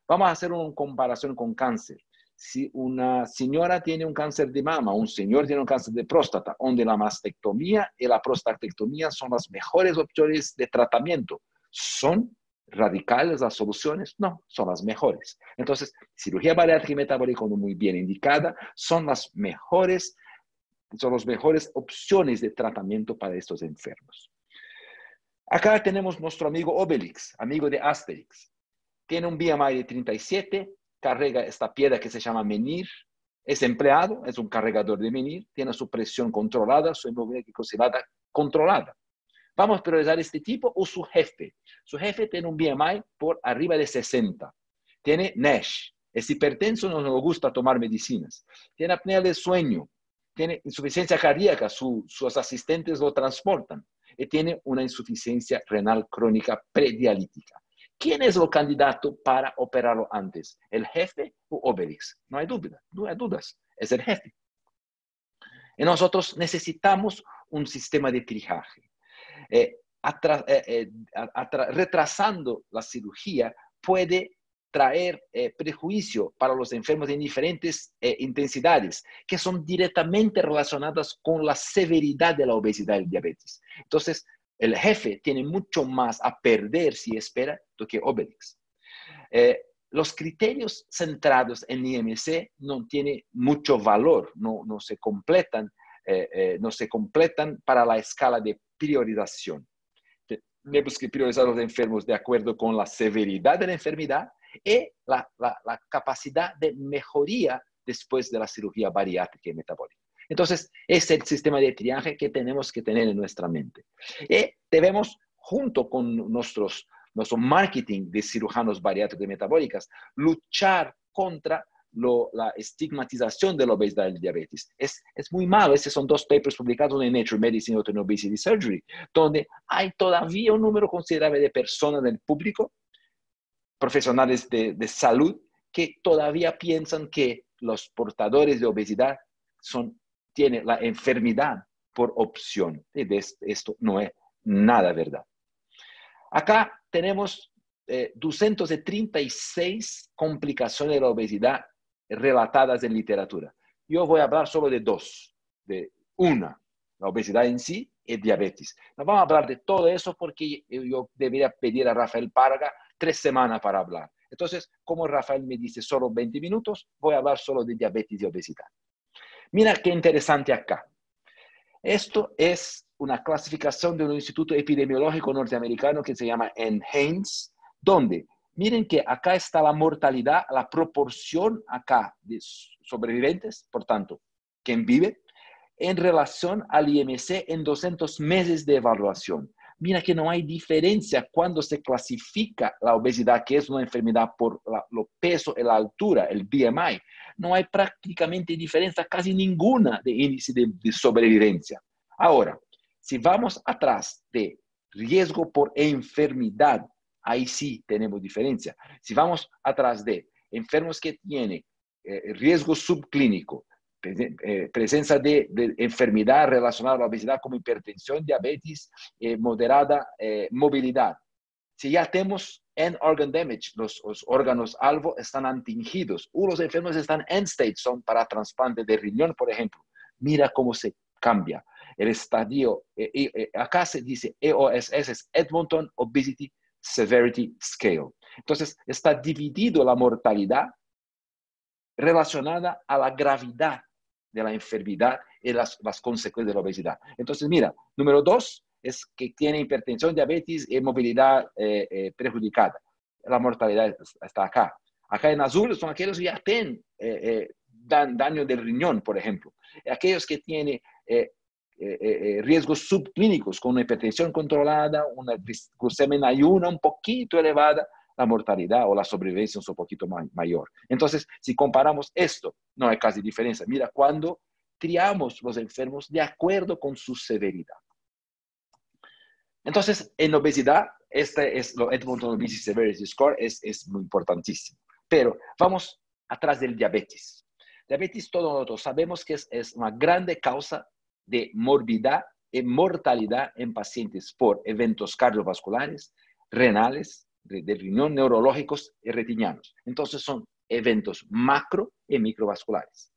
Vamos a hacer una comparación con cáncer. Si una señora tiene un cáncer de mama, un señor tiene un cáncer de próstata, donde la mastectomía y la prostatectomía son las mejores opciones de tratamiento, ¿son radicales las soluciones? No, son las mejores. Entonces, cirugía bariátrica y metabólica muy bien indicada, son las mejores son las mejores opciones de tratamiento para estos enfermos. Acá tenemos nuestro amigo Obelix, amigo de Asterix. Tiene un B M I de treinta y siete, carga esta piedra que se llama menhir, es empleado, es un cargador de menhir, tiene su presión controlada, su hemoglobina glicosilada controlada. ¿Vamos a priorizar este tipo o su jefe? Su jefe tiene un B M I por arriba de sesenta. Tiene N A S H, es hipertenso, no le gusta tomar medicinas. Tiene apnea de sueño. Tiene insuficiencia cardíaca, su, sus asistentes lo transportan. Y tiene una insuficiencia renal crónica predialítica. ¿Quién es el candidato para operarlo antes? ¿El jefe o Obelix? No hay duda, no hay dudas. Es el jefe. Y nosotros necesitamos un sistema de triaje. Eh, eh, retrasando la cirugía puede traer eh, prejuicio para los enfermos en diferentes eh, intensidades que son directamente relacionadas con la severidad de la obesidad y el diabetes. Entonces, el jefe tiene mucho más a perder si espera do que Obelix. Eh, los criterios centrados en I M C no tienen mucho valor, no, no, se completan, eh, eh, no se completan para la escala de priorización. Tenemos que priorizar los enfermos de acuerdo con la severidad de la enfermedad y la, la, la capacidad de mejoría después de la cirugía bariátrica y metabólica. Entonces, es el sistema de triaje que tenemos que tener en nuestra mente. Y debemos, junto con nuestros, nuestro marketing de cirujanos bariátricos y metabólicas, luchar contra lo, la estigmatización de la obesidad y la diabetes. Es, es muy malo. Estos son dos papers publicados en Nature Medicine y otro en Obesity Surgery, donde hay todavía un número considerable de personas del público, profesionales de, de salud, que todavía piensan que los portadores de obesidad son, tienen la enfermedad por opción. Y de esto no es nada verdad. Acá tenemos eh, doscientas treinta y seis complicaciones de la obesidad relatadas en literatura. Yo voy a hablar solo de dos. De una, la obesidad en sí, y diabetes. No vamos a hablar de todo eso porque yo debería pedir a Rafael Párraga tres semanas para hablar. Entonces, como Rafael me dice solo veinte minutos, voy a hablar solo de diabetes y obesidad. Mira qué interesante acá. Esto es una clasificación de un instituto epidemiológico norteamericano que se llama NHANES, donde, miren que acá está la mortalidad, la proporción acá de sobrevivientes, por tanto, quien vive, en relación al I M C en doscientos meses de evaluación. Mira que no hay diferencia cuando se clasifica la obesidad, que es una enfermedad por el peso, la altura, el B M I. No hay prácticamente diferencia, casi ninguna, de índice de, de sobrevivencia. Ahora, si vamos atrás de riesgo por enfermedad, ahí sí tenemos diferencia. Si vamos atrás de enfermos que tienen eh, riesgo subclínico, Eh, presencia de, de enfermedad relacionada a la obesidad como hipertensión, diabetes, eh, moderada, eh, movilidad. Si ya tenemos end organ damage, los, los órganos alvo están antingidos, o los enfermos están end stage, son para trasplante de riñón, por ejemplo. Mira cómo se cambia el estadio. Eh, eh, acá se dice E O S S, es Edmonton Obesity Severity Scale. Entonces, está dividido la mortalidad relacionada a la gravedad de la enfermedad y las, las consecuencias de la obesidad. Entonces, mira, número dos es que tiene hipertensión, diabetes y movilidad eh, eh, perjudicada. La mortalidad está acá. Acá en azul son aquellos que ya tienen eh, eh, dan, daño del riñón, por ejemplo. Aquellos que tienen eh, eh, eh, riesgos subclínicos, con una hipertensión controlada, una glucemia en ayuna un poquito elevada, la mortalidad o la sobrevivencia es un poquito mayor. Entonces, si comparamos esto, no hay casi diferencia. Mira, cuando triamos los enfermos de acuerdo con su severidad. Entonces, en obesidad, este es lo Edmonton Obesity Severity Score, es, es muy importantísimo. Pero vamos atrás del diabetes. Diabetes, todos nosotros sabemos que es, es una grande causa de morbidad y mortalidad en pacientes por eventos cardiovasculares, renales, De, de riñón, neurológicos y retinianos. Entonces son eventos macro y microvasculares.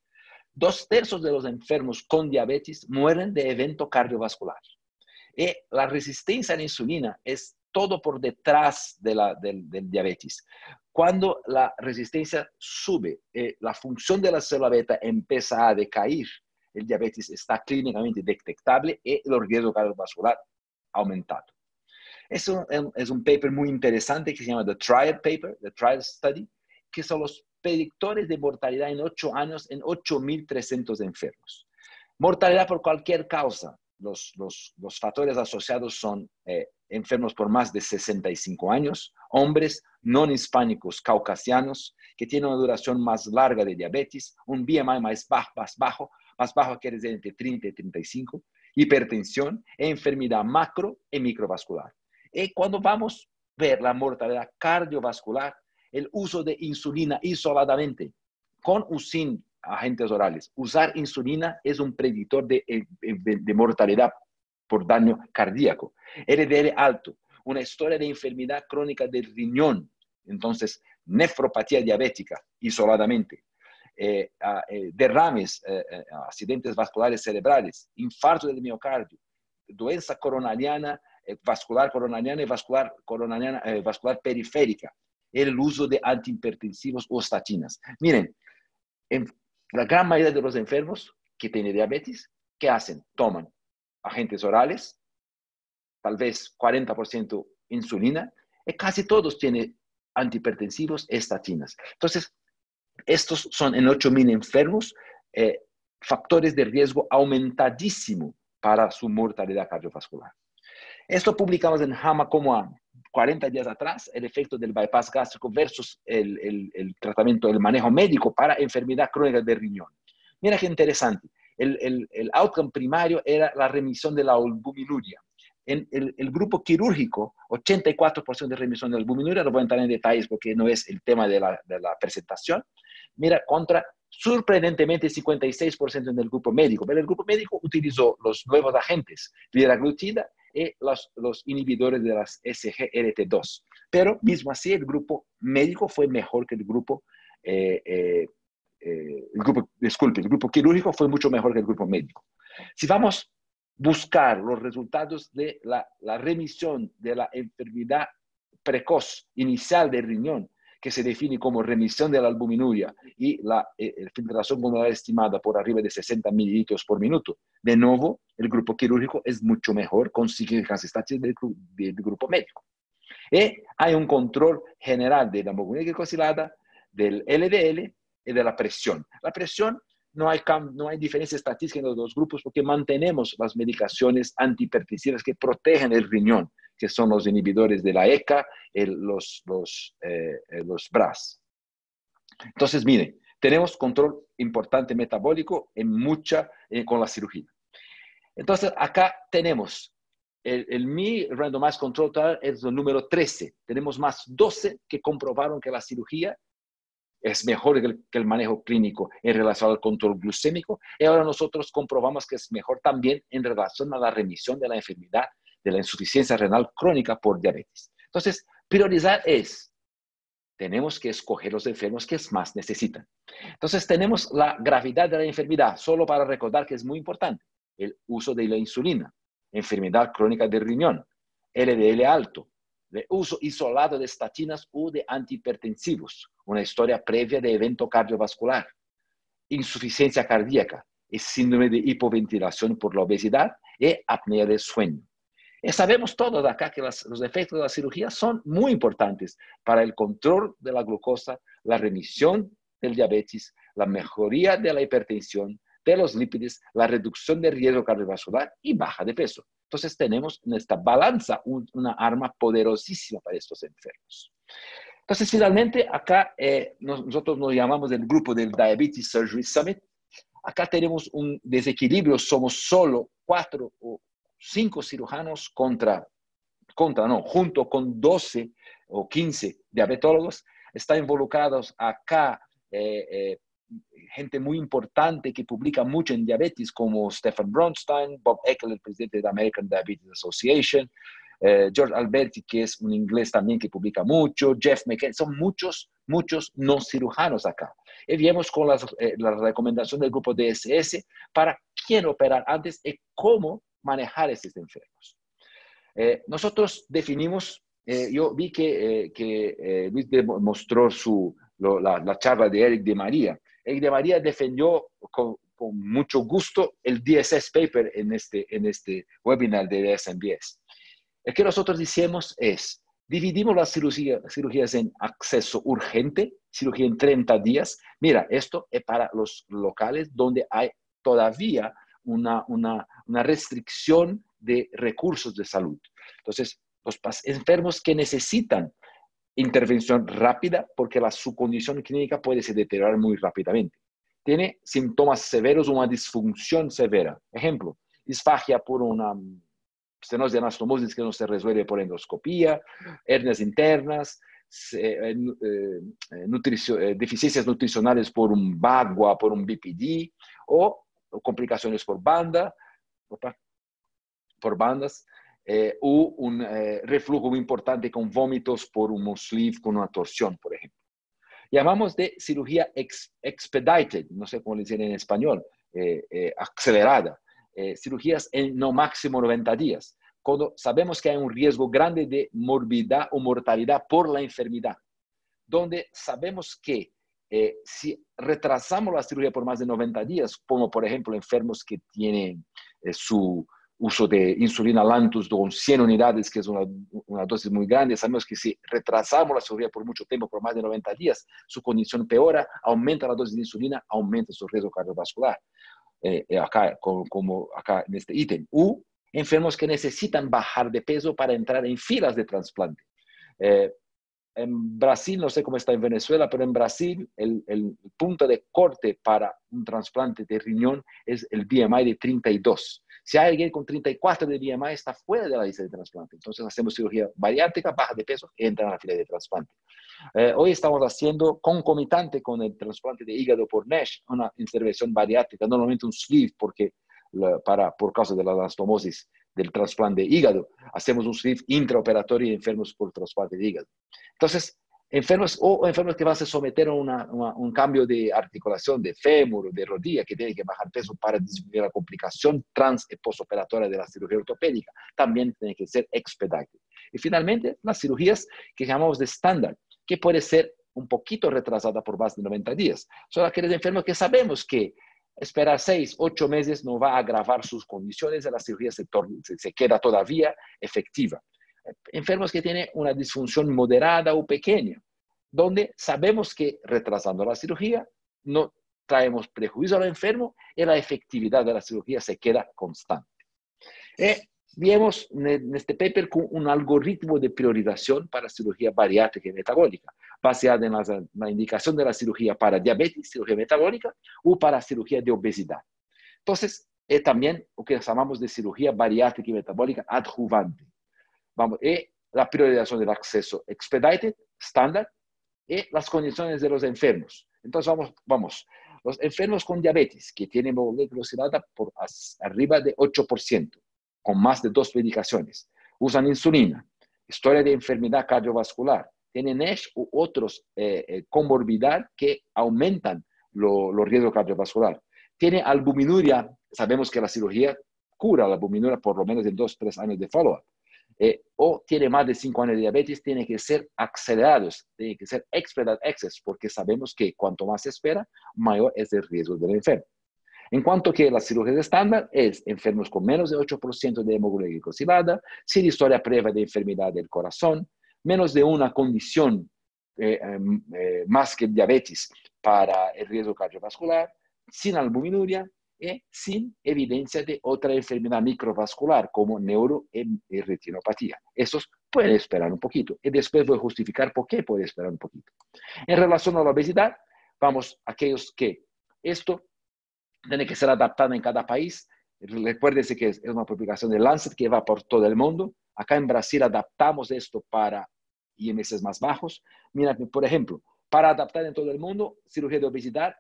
Dos tercios de los enfermos con diabetes mueren de evento cardiovascular. Y la resistencia a la insulina es todo por detrás de la, del, del diabetes. Cuando la resistencia sube, eh, la función de la célula beta empieza a decaer, el diabetes está clínicamente detectable y el riesgo cardiovascular aumentado. Es un, es un paper muy interesante que se llama The Triad Paper, The Triad Study, que son los predictores de mortalidad en ocho años en ocho mil trescientos enfermos. Mortalidad por cualquier causa. Los, los, los factores asociados son eh, enfermos por más de sesenta y cinco años, hombres no hispánicos caucasianos que tienen una duración más larga de diabetes, un B M I más bajo, más bajo, más bajo quiere decir entre treinta y treinta y cinco, hipertensión e enfermedad macro y microvascular. Y cuando vamos a ver la mortalidad cardiovascular, el uso de insulina isoladamente, con o sin agentes orales, usar insulina es un predictor de, de, de mortalidad por daño cardíaco. H D L alto, una historia de enfermedad crónica del riñón, entonces nefropatía diabética isoladamente, eh, eh, derrames, eh, accidentes vasculares cerebrales, infarto del miocardio, doença coronariana, vascular coronariana y vascular, coronariana, eh, vascular periférica, el uso de antihipertensivos o estatinas. Miren, en la gran mayoría de los enfermos que tienen diabetes, ¿qué hacen? Toman agentes orales, tal vez cuarenta por ciento insulina, y casi todos tienen antihipertensivos, estatinas. Entonces, estos son en ocho mil enfermos eh, factores de riesgo aumentadísimo para su mortalidad cardiovascular. Esto publicamos en JAMA como a cuarenta días atrás, el efecto del bypass gástrico versus el, el, el tratamiento, el manejo médico para enfermedad crónica de riñón. Mira qué interesante. El, el, el outcome primario era la remisión de la albuminuria. En el, el grupo quirúrgico, ochenta y cuatro por ciento de remisión de albuminuria, no voy a entrar en detalles porque no es el tema de la, de la presentación. Mira, contra, sorprendentemente, cincuenta y seis por ciento en el grupo médico. Pero el grupo médico utilizó los nuevos agentes, liraglutida y los, los inhibidores de las S G R T dos. Pero, mismo así, el grupo médico fue mejor que el grupo, eh, eh, eh, el grupo, disculpe, el grupo quirúrgico fue mucho mejor que el grupo médico. Si vamos buscar los resultados de la, la remisión de la enfermedad precoz inicial del riñón, que se define como remisión de la albuminuria y la eh, filtración pulmonar estimada por arriba de sesenta mililitros por minuto. De nuevo, el grupo quirúrgico es mucho mejor con significancias estáticas del grupo médico. Y hay un control general de la hemoglobina glicosilada, del L D L y de la presión. La presión No hay, no hay diferencia estadística en los dos grupos porque mantenemos las medicaciones antihipertensivas que protegen el riñón, que son los inhibidores de la E C A, el, los, los, eh, los B R A S. Entonces, miren, tenemos control importante metabólico en mucha, eh, con la cirugía. Entonces, acá tenemos el, el M I randomized control trial, es el número trece. Tenemos más doce que comprobaron que la cirugía es mejor que el, que el manejo clínico en relación al control glucémico, y ahora nosotros comprobamos que es mejor también en relación a la remisión de la enfermedad de la insuficiencia renal crónica por diabetes. Entonces, priorizar es, tenemos que escoger los enfermos que más necesitan. Entonces, tenemos la gravedad de la enfermedad, solo para recordar que es muy importante, el uso de la insulina, enfermedad crónica del riñón, L D L alto, de uso isolado de estatinas o de antihipertensivos, una historia previa de evento cardiovascular, insuficiencia cardíaca, el síndrome de hipoventilación por la obesidad y apnea de sueño. Y sabemos todos acá que las, los efectos de la cirugía son muy importantes para el control de la glucosa, la remisión del diabetes, la mejoría de la hipertensión, de los lípidos, la reducción de riesgo cardiovascular y baja de peso. Entonces tenemos en esta balanza un, una arma poderosísima para estos enfermos. Entonces finalmente acá eh, nosotros nos llamamos el grupo del Diabetes Surgery Summit. Acá tenemos un desequilibrio, somos solo cuatro o cinco cirujanos contra, contra no, junto con doce o quince diabetólogos. Están involucrados acá eh, eh, gente muy importante que publica mucho en diabetes, como Stefan Bronstein, Bob Eckel, el presidente de la American Diabetes Association, eh, George Alberti, que es un inglés también que publica mucho, Jeff McKenna, son muchos, muchos no cirujanos acá. Y vimos con las, eh, la recomendación del grupo D S S para quién operar antes y cómo manejar estos enfermos. Eh, nosotros definimos, eh, yo vi que, eh, que eh, Luis mostró su, lo, la, la charla de Eric DeMaria. Eric DeMaria defendió con, con mucho gusto el D S S paper en este, en este webinar de S M B S. Lo que nosotros hicimos es, dividimos las cirugía, cirugías en acceso urgente, cirugía en treinta días. Mira, esto es para los locales donde hay todavía una, una, una restricción de recursos de salud. Entonces, los enfermos que necesitan intervención rápida, porque la, su condición clínica puede se deteriorar muy rápidamente. Tiene síntomas severos o una disfunción severa. Ejemplo, disfagia por una estenosis de anastomosis que no se resuelve por endoscopía, hernias internas, eh, eh, nutricio, eh, deficiencias nutricionales por un vagua, por un B P D, o, o complicaciones por banda, opa, por bandas, Eh, o un eh, reflujo muy importante con vómitos por un sleeve con una torsión, por ejemplo. Llamamos de cirugía ex, expedited, no sé cómo le dicen en español, eh, eh, acelerada, eh, cirugías en no máximo noventa días, cuando sabemos que hay un riesgo grande de morbidad o mortalidad por la enfermedad. donde sabemos que eh, si retrasamos la cirugía por más de noventa días, como por ejemplo enfermos que tienen eh, su uso de insulina Lantus con cien unidades, que es una, una dosis muy grande, sabemos que si retrasamos la cirugía por mucho tiempo, por más de noventa días, su condición peora, aumenta la dosis de insulina, aumenta su riesgo cardiovascular. Eh, acá, como, como acá en este ítem. U, enfermos que necesitan bajar de peso para entrar en filas de trasplante. Eh, en Brasil, no sé cómo está en Venezuela, pero en Brasil el, el punto de corte para un trasplante de riñón es el B M I de treinta y dos. Si hay alguien con treinta y cuatro de B M I, está fuera de la lista de trasplante. Entonces hacemos cirugía bariátrica, baja de peso, entra en la fila de trasplante. Eh, hoy estamos haciendo concomitante con el trasplante de hígado por Nash, una intervención bariátrica, normalmente un sleeve, porque la, para, por causa de la anastomosis del trasplante de hígado, hacemos un sleeve intraoperatorio en enfermos por trasplante de hígado. Entonces, enfermos o enfermos que van a se someter a una, una, un cambio de articulación, de fémur, de rodilla, que tienen que bajar peso para disminuir la complicación trans y postoperatoria de la cirugía ortopédica, también tienen que ser expedited. Y finalmente, las cirugías que llamamos de estándar, que puede ser un poquito retrasada por más de noventa días. Son aquellos enfermos que sabemos que esperar seis, ocho meses no va a agravar sus condiciones, la cirugía se, se queda todavía efectiva. Enfermos que tienen una disfunción moderada o pequeña, donde sabemos que retrasando la cirugía no traemos prejuicio al enfermo y la efectividad de la cirugía se queda constante. Eh, vemos en este paper con un algoritmo de priorización para cirugía bariátrica y metabólica, baseado en la, la indicación de la cirugía para diabetes, cirugía metabólica o para cirugía de obesidad. Entonces, eh, también lo que llamamos de cirugía bariátrica y metabólica adyuvante. Vamos, y la priorización del acceso expedited, estándar, y las condiciones de los enfermos. Entonces, vamos, vamos, los enfermos con diabetes, que tienen glucosilada por as, arriba de ocho por ciento, con más de dos medicaciones, usan insulina, historia de enfermedad cardiovascular, tienen NASH u otros eh, comorbidad que aumentan los lo riesgos cardiovasculares. Tienen albuminuria, sabemos que la cirugía cura la albuminuria por lo menos en dos, tres años de follow-up. Eh, o tiene más de cinco años de diabetes, tienen que ser acelerados, tienen que ser expedited access, porque sabemos que cuanto más se espera, mayor es el riesgo del enfermo. En cuanto que la cirugía estándar es enfermos con menos de ocho por ciento de hemoglobina glicosilada, sin historia previa de enfermedad del corazón, menos de una condición eh, eh, más que diabetes para el riesgo cardiovascular, sin albuminuria, y sin evidencia de otra enfermedad microvascular como neuro y retinopatía. Estos pueden esperar un poquito y después voy a justificar por qué pueden esperar un poquito. En relación a la obesidad, vamos a aquellos que esto tiene que ser adaptado en cada país. Recuérdense que es una publicación de Lancet que va por todo el mundo. Acá en Brasil adaptamos esto para I M S más bajos. Mira, por ejemplo, para adaptar en todo el mundo, cirugía de obesidad,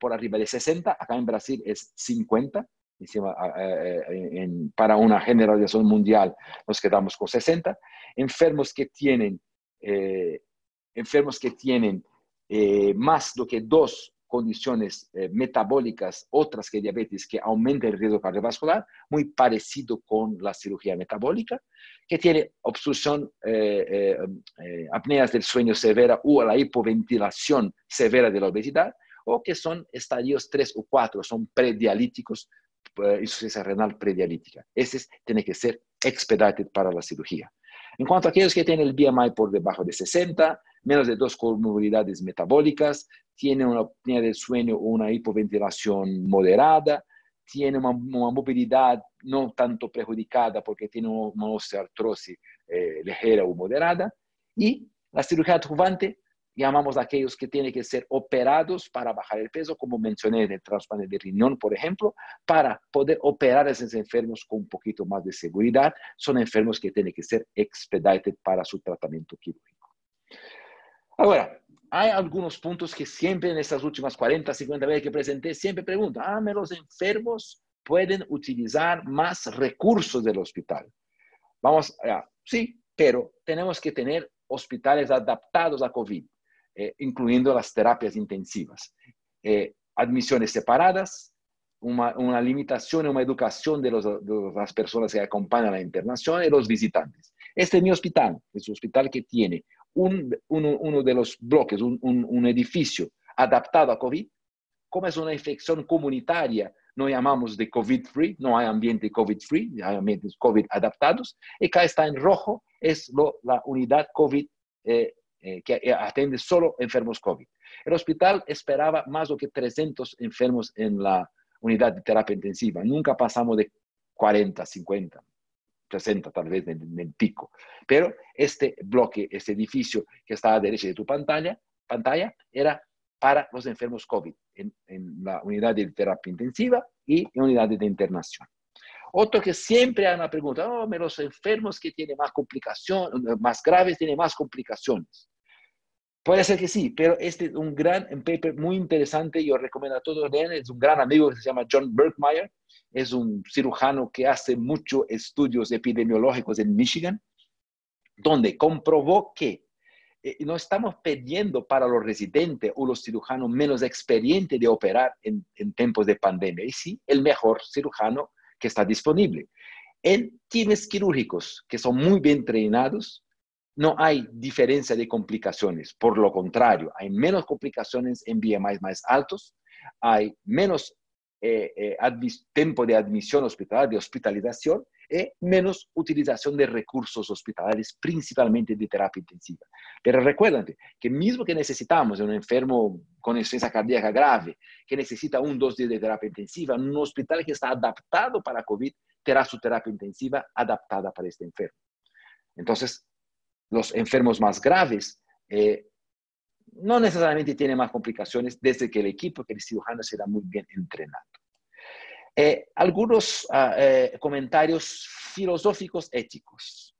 por arriba de sesenta, acá en Brasil es cincuenta, encima, eh, en, para una generalización mundial nos quedamos con sesenta. Enfermos que tienen, eh, enfermos que tienen eh, más de que dos condiciones eh, metabólicas, otras que diabetes, que aumenta el riesgo cardiovascular, muy parecido con la cirugía metabólica, que tiene obstrucción, eh, eh, eh, apneas del sueño severa o la hipoventilación severa de la obesidad, o que son estadios tres o cuatro, son predialíticos, eh, insuficiencia renal predialítica. Ese tiene que ser expedited para la cirugía. En cuanto a aquellos que tienen el B M I por debajo de sesenta, menos de dos comorbilidades metabólicas, tienen una apnea del sueño o una hipoventilación moderada, tienen una, una movilidad no tanto perjudicada porque tienen una osteoartrosis eh, ligera o moderada, y la cirugía adyuvante, llamamos a aquellos que tienen que ser operados para bajar el peso, como mencioné en el trasplante de riñón, por ejemplo, para poder operar a esos enfermos con un poquito más de seguridad. Son enfermos que tienen que ser expedited para su tratamiento quirúrgico. Ahora, hay algunos puntos que siempre en estas últimas cuarenta, cincuenta veces que presenté, siempre preguntan, ah, ¿los enfermos pueden utilizar más recursos del hospital? Vamos, ah, sí, pero tenemos que tener hospitales adaptados a COVID. Eh, incluyendo las terapias intensivas, eh, admisiones separadas, una, una limitación, una educación de, los, de las personas que acompañan a la internación y los visitantes. Este es mi hospital, es un hospital que tiene un, uno, uno de los bloques, un, un, un edificio adaptado a COVID. Como es una infección comunitaria, no llamamos de COVID-free, no hay ambiente COVID-free, hay ambientes COVID adaptados. Y acá está en rojo, es lo, la unidad COVID eh, eh, que atiende solo enfermos COVID. El hospital esperaba más de trescientos enfermos en la unidad de terapia intensiva. Nunca pasamos de cuarenta, cincuenta, sesenta tal vez en el pico. Pero este bloque, este edificio que está a la derecha de tu pantalla, pantalla era para los enfermos COVID en, en la unidad de terapia intensiva y en unidades de internación. Otro que siempre hay una pregunta, oh, los enfermos que tienen más complicaciones, más graves, tienen más complicaciones. Puede ser que sí, pero este es un gran un paper muy interesante, yo recomiendo a todos leer, es un gran amigo que se llama John Berkmeyer, es un cirujano que hace muchos estudios epidemiológicos en Michigan, donde comprobó que eh, no estamos pidiendo para los residentes o los cirujanos menos experientes de operar en, en tiempos de pandemia, y sí, el mejor cirujano que está disponible. En teams quirúrgicos que son muy bien entrenados, no hay diferencia de complicaciones, por lo contrario, hay menos complicaciones en B M Is más altos, hay menos eh, eh, tiempo de admisión hospitalaria, de hospitalización, y menos utilización de recursos hospitalarios, principalmente de terapia intensiva. Pero recuérdate que mismo que necesitamos de un enfermo con insuficiencia cardíaca grave, que necesita un dos días de terapia intensiva, un hospital que está adaptado para COVID, terá su terapia intensiva adaptada para este enfermo. Entonces, los enfermos más graves eh, no necesariamente tienen más complicaciones desde que el equipo, que el cirujano será muy bien entrenado. Eh, algunos uh, eh, comentarios filosóficos éticos.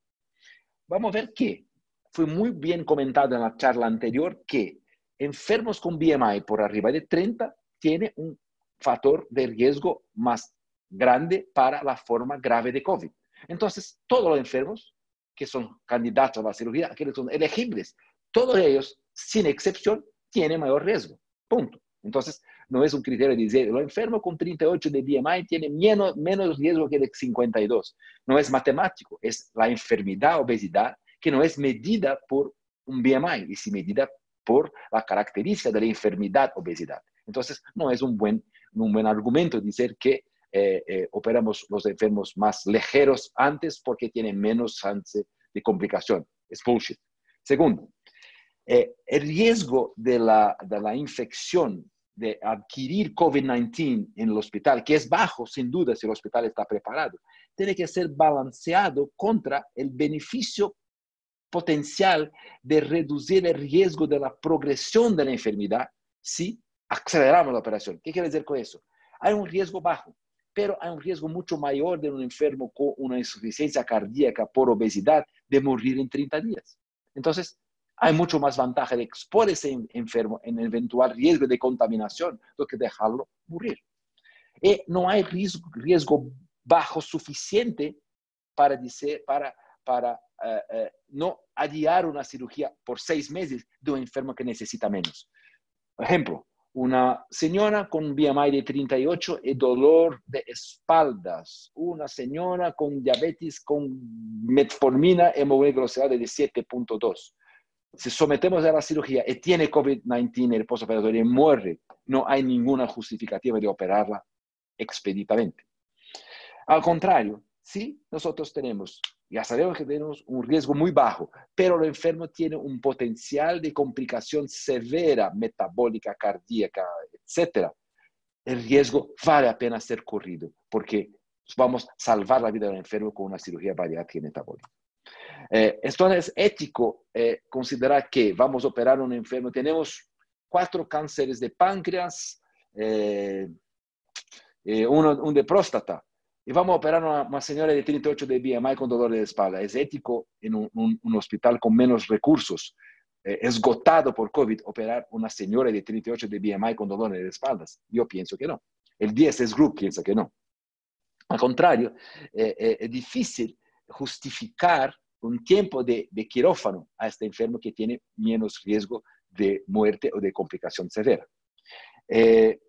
Vamos a ver que fue muy bien comentado en la charla anterior que enfermos con B M I por arriba de treinta tienen un factor de riesgo más grande para la forma grave de COVID. Entonces, todos los enfermos que son candidatos a la cirugía, aquellos que son elegibles, todos ellos, sin excepción, tienen mayor riesgo. Punto. Entonces, no es un criterio de decir, el enfermo con treinta y ocho de B M I tiene menos, menos riesgo que el de cincuenta y dos. No es matemático, es la enfermedad, obesidad, que no es medida por un B M I, y si medida por la característica de la enfermedad, obesidad. Entonces, no es un buen, un buen argumento decir que Eh, eh, operamos los enfermos más ligeros antes porque tienen menos chance de complicación. Es bullshit. Segundo, eh, el riesgo de la, de la infección, de adquirir COVID diecinueve en el hospital, que es bajo, sin duda, si el hospital está preparado, tiene que ser balanceado contra el beneficio potencial de reducir el riesgo de la progresión de la enfermedad si aceleramos la operación. ¿Qué quiere decir con eso? Hay un riesgo bajo, pero hay un riesgo mucho mayor de un enfermo con una insuficiencia cardíaca por obesidad de morir en treinta días. Entonces, hay mucho más ventaja de exponer ese enfermo en eventual riesgo de contaminación do que dejarlo morir. Y no hay riesgo, riesgo bajo suficiente para, dice, para, para uh, uh, no adiar una cirugía por seis meses de un enfermo que necesita menos. Por ejemplo, una señora con B M I de treinta y ocho y dolor de espaldas. Una señora con diabetes con metformina hemoglobina glucosilada de siete punto dos. Si sometemos a la cirugía y tiene COVID diecinueve en el postoperatorio y muere, no hay ninguna justificativa de operarla expeditamente. Al contrario, si nosotros tenemos, ya sabemos que tenemos un riesgo muy bajo, pero el enfermo tiene un potencial de complicación severa, metabólica, cardíaca, etcétera, el riesgo vale la pena ser corrido, porque vamos a salvar la vida del enfermo con una cirugía bariátrica y metabólica. Eh, entonces, es ético eh, considerar que vamos a operar a un enfermo, tenemos cuatro cánceres de páncreas, eh, eh, uno, uno de próstata, y vamos a operar a una, una señora de treinta y ocho de B M I con dolor de espalda. Es ético en un, un, un hospital con menos recursos, eh, esgotado por COVID, operar una señora de treinta y ocho de B M I con dolor de espaldas. Yo pienso que no. El D S S Group piensa que no. Al contrario, eh, eh, es difícil justificar un tiempo de, de quirófano a este enfermo que tiene menos riesgo de muerte o de complicación severa. Eh,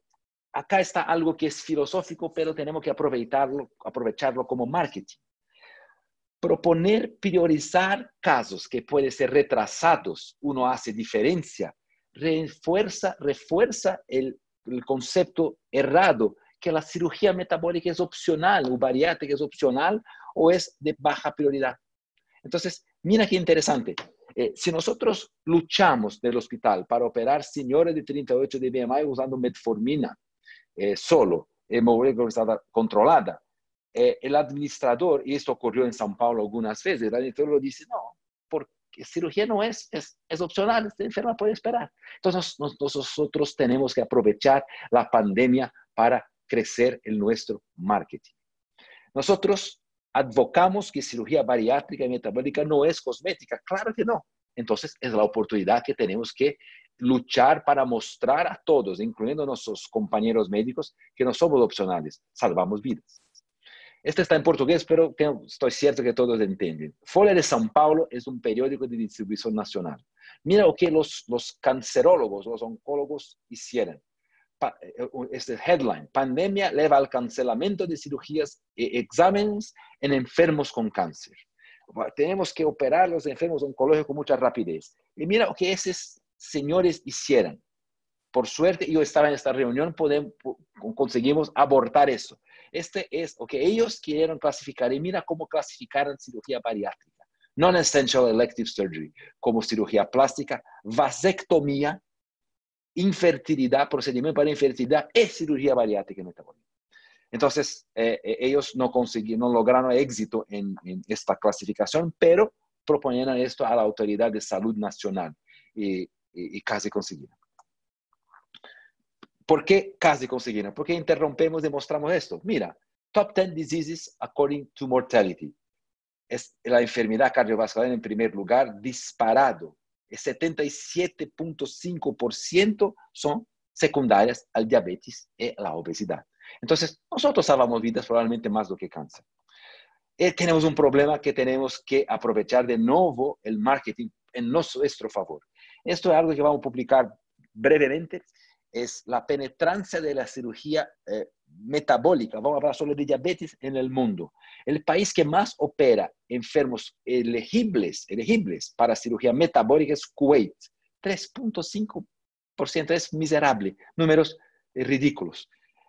Acá está algo que es filosófico, pero tenemos que aprovecharlo, aprovecharlo como marketing. Proponer priorizar casos que pueden ser retrasados, uno hace diferencia, refuerza, refuerza el, el concepto errado que la cirugía metabólica es opcional, o bariátrica es opcional, o es de baja prioridad. Entonces, mira qué interesante. Eh, si nosotros luchamos del hospital para operar señores de treinta y ocho de B M I usando metformina eh, solo, hemoglobina controlada, Eh, el administrador, y esto ocurrió en Sao Paulo algunas veces, el administrador dice, no, porque cirugía no es, es, es opcional, esta enferma puede esperar. Entonces nos, nosotros tenemos que aprovechar la pandemia para crecer en nuestro marketing. Nosotros advocamos que cirugía bariátrica y metabólica no es cosmética, claro que no. Entonces es la oportunidad que tenemos que luchar para mostrar a todos, incluyendo a nuestros compañeros médicos, que no somos opcionales, salvamos vidas. Este está en portugués, pero tengo, estoy cierto que todos entienden. Folha de São Paulo es un periódico de distribución nacional. Mira lo que los, los cancerólogos, los oncólogos hicieron. Pa, este headline, pandemia lleva al cancelamiento de cirugías y exámenes en enfermos con cáncer. Tenemos que operar a los enfermos oncológicos con mucha rapidez. Y mira lo que esos señores hicieron. Por suerte, yo estaba en esta reunión, podemos, conseguimos abortar eso. Este es lo que ellos quieren clasificar. Y mira cómo clasificaron cirugía bariátrica. Non-essential elective surgery, como cirugía plástica, vasectomía, infertilidad, procedimiento para infertilidad y cirugía bariátrica y metabólica. Entonces, eh, ellos no consiguieron, no lograron éxito en, en esta clasificación, pero proponían esto a la Autoridad de Salud Nacional y, y, y casi consiguieron. ¿Por qué casi consiguieron? ¿Por qué interrumpemos y mostramos esto? Mira, top diez diseases according to mortality. Es la enfermedad cardiovascular en primer lugar, disparado. El setenta y siete punto cinco por ciento son secundarias al diabetes y la obesidad. Entonces, nosotros salvamos vidas probablemente más do que cáncer. Y tenemos un problema que tenemos que aprovechar de nuevo el marketing en nuestro favor. Esto es algo que vamos a publicar brevemente. Es la penetrancia de la cirugía eh, metabólica. Vamos a hablar solo de diabetes en el mundo. El país que más opera enfermos elegibles, elegibles para cirugía metabólica es Kuwait. tres punto cinco por ciento es miserable. Números ridículos.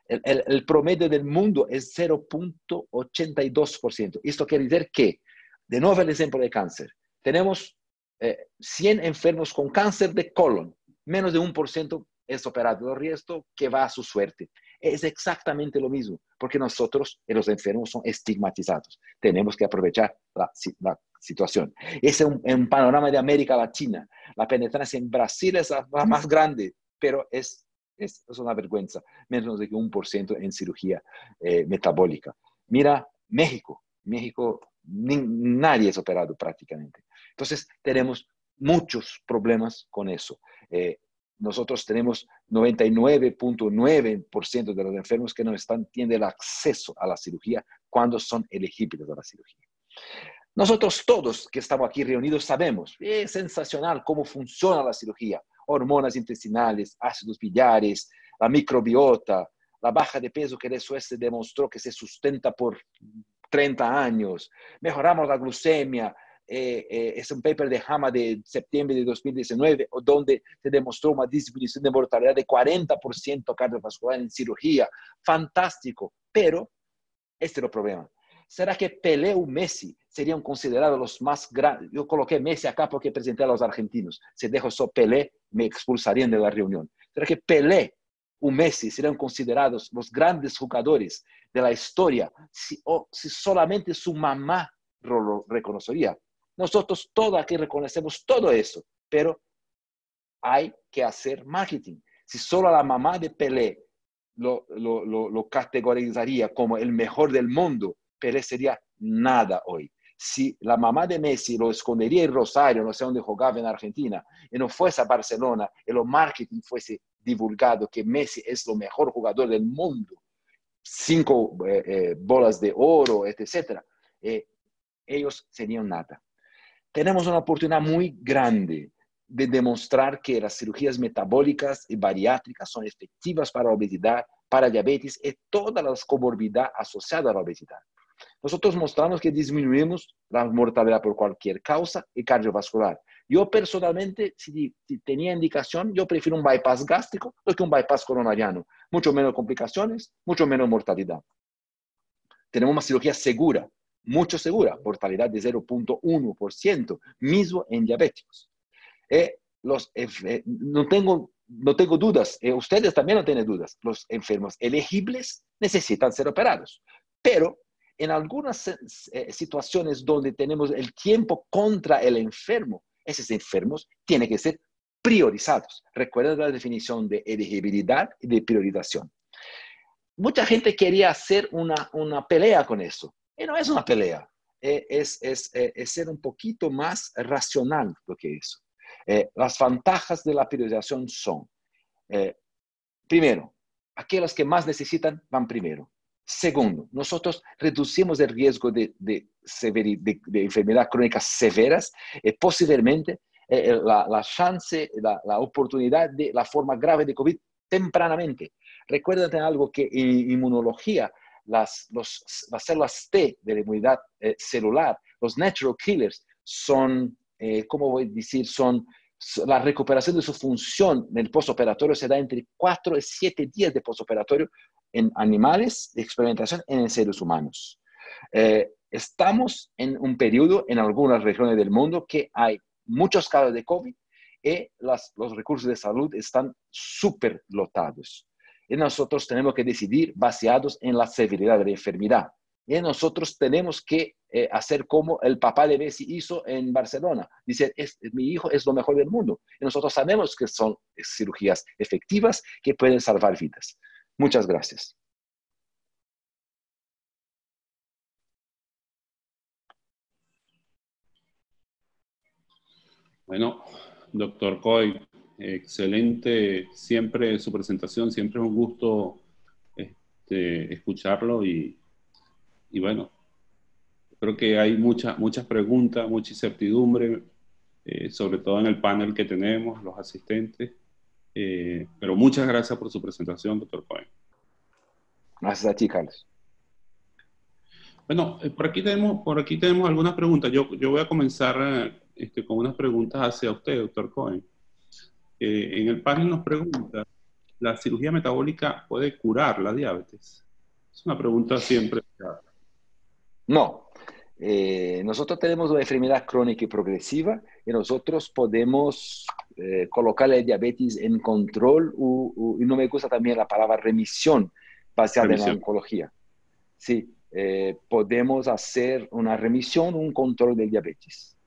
El, el, el promedio del mundo es cero punto ochenta y dos por ciento. Esto quiere decir que, de nuevo el ejemplo de cáncer, tenemos eh, cien enfermos con cáncer de colon, menos de un por ciento es operado, el resto que va a su suerte. Es exactamente lo mismo, porque nosotros, los enfermos, son estigmatizados. Tenemos que aprovechar la, la situación. Ese es un, un panorama de América Latina. La penetrancia en Brasil es la más grande, pero es, es, es una vergüenza. Menos de un por ciento en cirugía eh, metabólica. Mira México. México, ni, nadie es operado prácticamente. Entonces, tenemos muchos problemas con eso. Eh, Nosotros tenemos noventa y nueve punto nueve por ciento de los enfermos que no están, tienen el acceso a la cirugía cuando son elegibles a la cirugía. Nosotros todos que estamos aquí reunidos sabemos, es sensacional cómo funciona la cirugía. Hormonas intestinales, ácidos biliares, la microbiota, la baja de peso que después se demostró que se sustenta por treinta años. Mejoramos la glucemia. Eh, eh, es un paper de JAMA de septiembre de dos mil diecinueve, donde se demostró una disminución de mortalidad de cuarenta por ciento cardiovascular en cirugía. Fantástico, pero este es el problema. ¿Será que Pelé o Messi serían considerados los más grandes? Yo coloqué Messi acá porque presenté a los argentinos. Si dejo solo Pelé, me expulsarían de la reunión. ¿Será que Pelé o Messi serían considerados los grandes jugadores de la historia si, o, si solamente su mamá lo reconocería? Nosotros todos aquí reconocemos todo eso, pero hay que hacer marketing. Si solo la mamá de Pelé lo, lo, lo, lo categorizaría como el mejor del mundo, Pelé sería nada hoy. Si la mamá de Messi lo escondería en Rosario, no sé dónde jugaba en Argentina, y no fuese a Barcelona, y lo marketing fuese divulgado que Messi es lo mejor jugador del mundo, cinco eh, eh, bolas de oro, etcétera, eh, ellos serían nada. Tenemos una oportunidad muy grande de demostrar que las cirugías metabólicas y bariátricas son efectivas para la obesidad, para diabetes y todas las comorbilidades asociadas a la obesidad. Nosotros mostramos que disminuimos la mortalidad por cualquier causa y cardiovascular. Yo personalmente, si, si tenía indicación, yo prefiero un bypass gástrico que un bypass coronariano. Mucho menos complicaciones, mucho menos mortalidad. Tenemos una cirugía segura, mucho segura, mortalidad de cero punto uno por ciento, mismo en diabéticos. Eh, los, eh, no, tengo, no tengo dudas, eh, ustedes también no tienen dudas, los enfermos elegibles necesitan ser operados, pero en algunas eh, situaciones donde tenemos el tiempo contra el enfermo, esos enfermos tienen que ser priorizados. Recuerden la definición de elegibilidad y de priorización. Mucha gente quería hacer una, una pelea con eso. Y no es una pelea. Eh, es, es, eh, es ser un poquito más racional lo que eso. Eh, las ventajas de la priorización son, eh, primero, aquellos que más necesitan van primero. Segundo, nosotros reducimos el riesgo de, de, de, de enfermedades crónicas severas y eh, posiblemente eh, la, la chance, la, la oportunidad de la forma grave de COVID tempranamente. Recuerden algo que en inmunología, las, los, las células T de la inmunidad eh, celular, los natural killers, son, eh, ¿cómo voy a decir? Son la recuperación de su función en el postoperatorio se da entre cuatro y siete días de postoperatorio en animales, de experimentación en seres humanos. Eh, estamos en un periodo en algunas regiones del mundo que hay muchos casos de COVID y las, los recursos de salud están superlotados. Y nosotros tenemos que decidir baseados en la severidad de la enfermedad. Y nosotros tenemos que eh, hacer como el papá de Messi hizo en Barcelona. Dice, es, mi hijo es lo mejor del mundo. Y nosotros sabemos que son cirugías efectivas que pueden salvar vidas. Muchas gracias. Bueno, doctor Cohen, excelente siempre su presentación, siempre es un gusto este, escucharlo y, y bueno, creo que hay muchas muchas preguntas, mucha incertidumbre, eh, sobre todo en el panel que tenemos, los asistentes. Eh, pero muchas gracias por su presentación, doctor Cohen. Gracias a ti, Carlos. Bueno, eh, por, aquí tenemos, por aquí tenemos algunas preguntas. Yo, yo voy a comenzar este, con unas preguntas hacia usted, doctor Cohen. Eh, en el panel nos pregunta, ¿la cirugía metabólica puede curar la diabetes? Es una pregunta siempre. No. Eh, nosotros tenemos una enfermedad crónica y progresiva y nosotros podemos... Eh, colocar la diabetes en control u, u, y no me gusta también la palabra remisión basada remisión. en la oncología. Sí, eh, podemos hacer una remisión, un control de diabetes.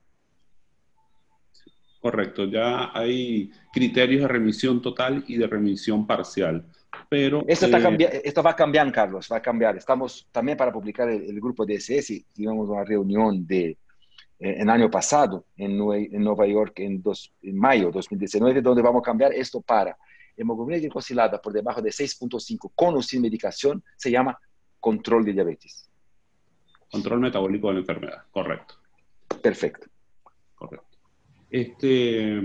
Correcto, ya hay criterios de remisión total y de remisión parcial. Pero, esto, está eh, cambi esto va a cambiar, Carlos, va a cambiar. Estamos también para publicar el, el grupo de S S, digamos una reunión de... en año pasado, en, Nue en Nueva York, en, dos en mayo de dos mil diecinueve, donde vamos a cambiar esto para hemoglobina glicosilada por debajo de seis punto cinco con o sin medicación, se llama control de diabetes. Control metabólico de la enfermedad, correcto. Perfecto. Correcto. Este,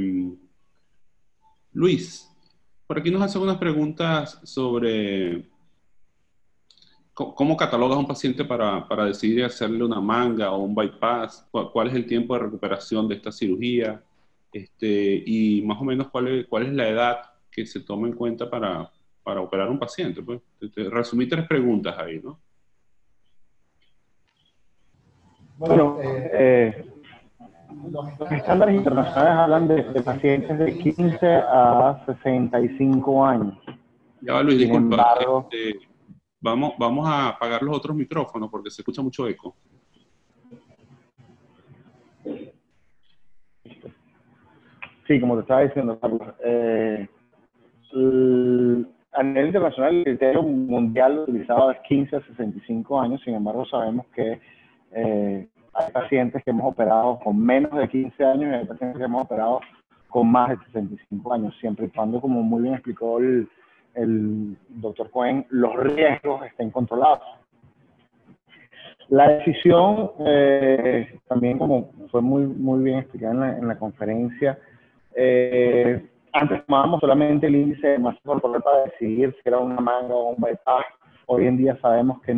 Luis, por aquí nos hacen unas preguntas sobre... ¿Cómo catalogas a un paciente para, para decidir hacerle una manga o un bypass? ¿Cuál, cuál es el tiempo de recuperación de esta cirugía? Este, y más o menos, ¿cuál es, cuál es la edad que se toma en cuenta para, para operar a un paciente? Pues, te, te resumí tres preguntas ahí, ¿no? Bueno, eh, eh, los estándares internacionales hablan de, de pacientes de quince a sesenta y cinco años. Ya va, Luis, disculpa. Sin embargo, este, Vamos, vamos a apagar los otros micrófonos porque se escucha mucho eco. Sí, como te estaba diciendo, Carlos, eh, a nivel internacional el criterio mundial utilizado es quince a sesenta y cinco años, sin embargo sabemos que eh, hay pacientes que hemos operado con menos de quince años y hay pacientes que hemos operado con más de sesenta y cinco años, siempre y cuando, como muy bien explicó el el doctor Cohen, los riesgos estén controlados. La decisión, eh, también como fue muy, muy bien explicada en la, en la conferencia, eh, antes tomábamos solamente el índice de masa corporal para decidir si era una manga o un bypass. Hoy en día sabemos que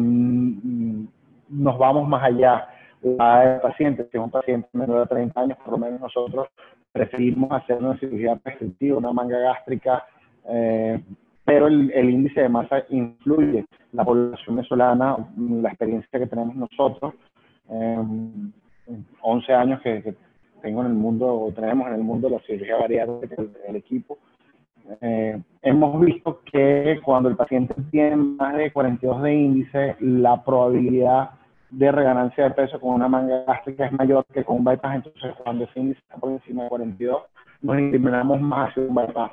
nos vamos más allá. La edad del paciente, si es un paciente menor de treinta años, por lo menos nosotros preferimos hacer una cirugía restrictiva, una manga gástrica, eh, pero el, el índice de masa influye. La población venezolana, la experiencia que tenemos nosotros, eh, once años que, que tengo en el mundo, o tenemos en el mundo de la cirugía bariátrica, el, el equipo, eh, hemos visto que cuando el paciente tiene más de cuarenta y dos de índice, la probabilidad de reganancia de peso con una manga gástrica es mayor que con un bypass. Entonces, cuando ese índice está por encima de cuarenta y dos, nos inclinamos más hacia un bypass.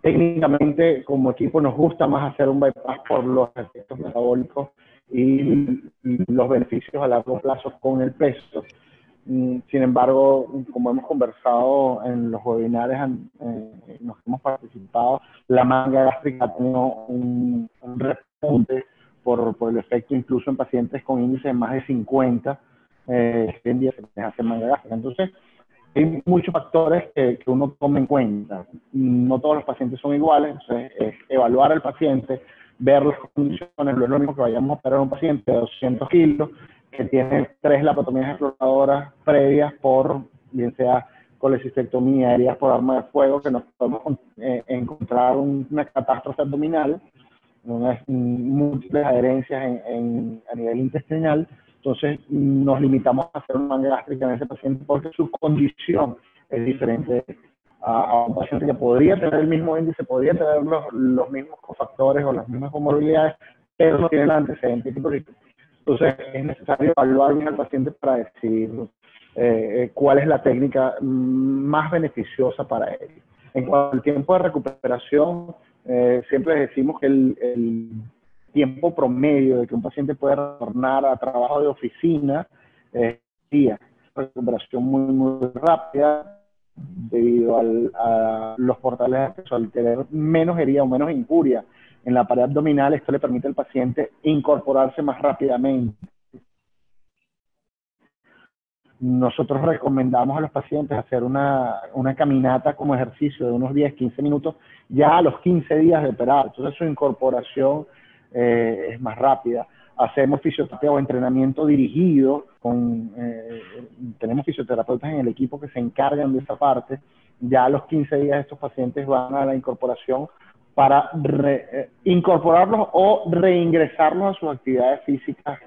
Técnicamente, como equipo, nos gusta más hacer un bypass por los efectos metabólicos y los beneficios a largo plazo con el peso. Sin embargo, como hemos conversado en los webinarios en los que hemos participado, la manga gástrica ha tenido un, un repunte Por, por el efecto, incluso en pacientes con índice de más de cincuenta, eh, en día se les hace manga gástrica. Entonces, hay muchos factores que, que uno toma en cuenta. No todos los pacientes son iguales, entonces es evaluar al paciente, ver las condiciones. No es lo mismo que vayamos a operar a un paciente de doscientos kilos que tiene tres laparotomías exploradoras previas por, bien sea colecistectomía, heridas por arma de fuego, que nos podemos eh, encontrar un, una catástrofe abdominal, unas múltiples adherencias en, en, a nivel intestinal. Entonces nos limitamos a hacer una manga gástrica en ese paciente porque su condición es diferente a, a un paciente que podría tener el mismo índice, podría tener los, los mismos cofactores o las mismas comorbilidades, pero no tiene el antecedente histórico. Entonces es necesario evaluar bien al paciente para decidir eh, cuál es la técnica más beneficiosa para él. En cuanto al tiempo de recuperación, Eh, siempre decimos que el, el tiempo promedio de que un paciente puede retornar a trabajo de oficina es eh, día. Recuperación muy, muy rápida debido al, a los portales de acceso. Al tener menos herida o menos injuria en la pared abdominal, esto le permite al paciente incorporarse más rápidamente. Nosotros recomendamos a los pacientes hacer una, una caminata como ejercicio de unos diez, quince minutos, ya a los quince días de operar. Entonces su incorporación eh, es más rápida. Hacemos fisioterapia o entrenamiento dirigido. Con, eh, tenemos fisioterapeutas en el equipo que se encargan de esa parte. Ya a los quince días estos pacientes van a la incorporación para re, eh, incorporarlos o reingresarlos a sus actividades físicas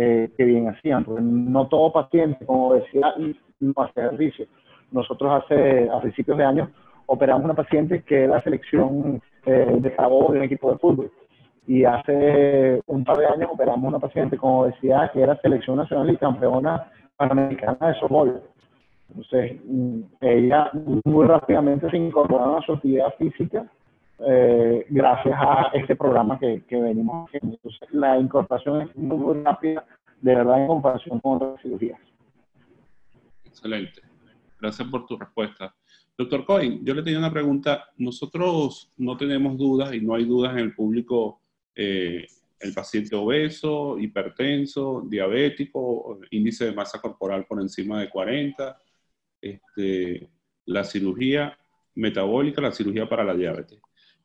Eh, que bien hacían, porque no todo paciente con obesidad no hace ejercicio. Nosotros hace, a principios de año, operamos una paciente que era la selección eh, de Carabobo de un equipo de fútbol, y hace un par de años operamos una paciente con obesidad que era selección nacional y campeona panamericana de softball. Entonces ella muy rápidamente se incorporó a su actividad física Eh, gracias a este programa que, que venimos haciendo. Entonces, la incorporación es muy, muy rápida, de verdad, en comparación con otras cirugías. Excelente. Gracias por tu respuesta. Doctor Cohen, yo le tenía una pregunta. Nosotros no tenemos dudas, y no hay dudas en el público, eh, el paciente obeso, hipertenso, diabético, índice de masa corporal por encima de cuarenta, este, la cirugía metabólica, la cirugía para la diabetes.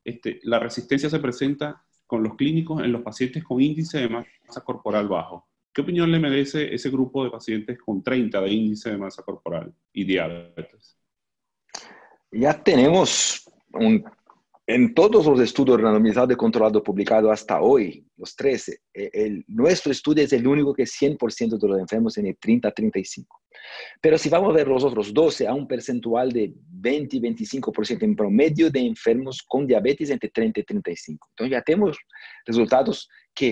Este, la resistencia se presenta con los clínicos en los pacientes con índice de masa corporal bajo. ¿Qué opinión le merece ese grupo de pacientes con treinta de índice de masa corporal y diabetes? Ya tenemos un, en todos los estudios randomizados y controlados publicados hasta hoy, los trece, el, el, nuestro estudio es el único que cien por ciento de los enfermos tiene treinta a treinta y cinco. Pero si vamos a ver los otros doce, a un percentual de veinte a veinticinco por ciento en promedio de enfermos con diabetes entre treinta y treinta y cinco. Entonces ya tenemos resultados que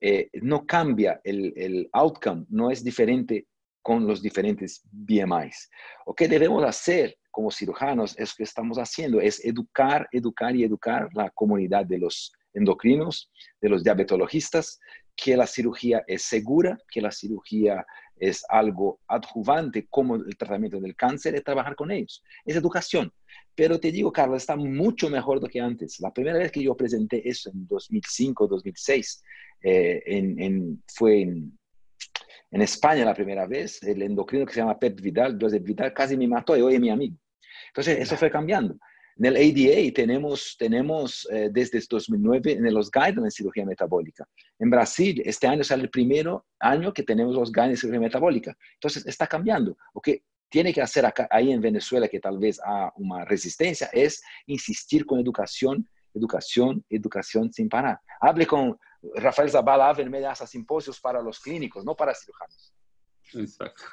eh, no cambia el, el outcome, no es diferente con los diferentes B M Is. ¿O qué debemos hacer como cirujanos? Es lo que estamos haciendo, es educar, educar y educar la comunidad de los endocrinos, de los diabetologistas, que la cirugía es segura, que la cirugía es algo adjuvante como el tratamiento del cáncer, es trabajar con ellos. Es educación. Pero te digo, Carlos, está mucho mejor do que antes. La primera vez que yo presenté eso en dos mil cinco, dos mil seis, eh, en, en, fue en, en España la primera vez, el endocrino que se llama Pep Vidal, Josep Vidal, casi me mató, y hoy es mi amigo. Entonces, eso fue cambiando. En el A D A tenemos, tenemos eh, desde dos mil nueve en los guidelines de cirugía metabólica. En Brasil, este año sale el primer año que tenemos los guidelines de cirugía metabólica. Entonces, está cambiando. Lo que tiene que hacer acá, ahí en Venezuela, que tal vez hay una resistencia, es insistir con educación, educación, educación sin parar. Hable con Rafael Zavala, hable en medio de simposios para los clínicos, no para cirujanos. Exacto.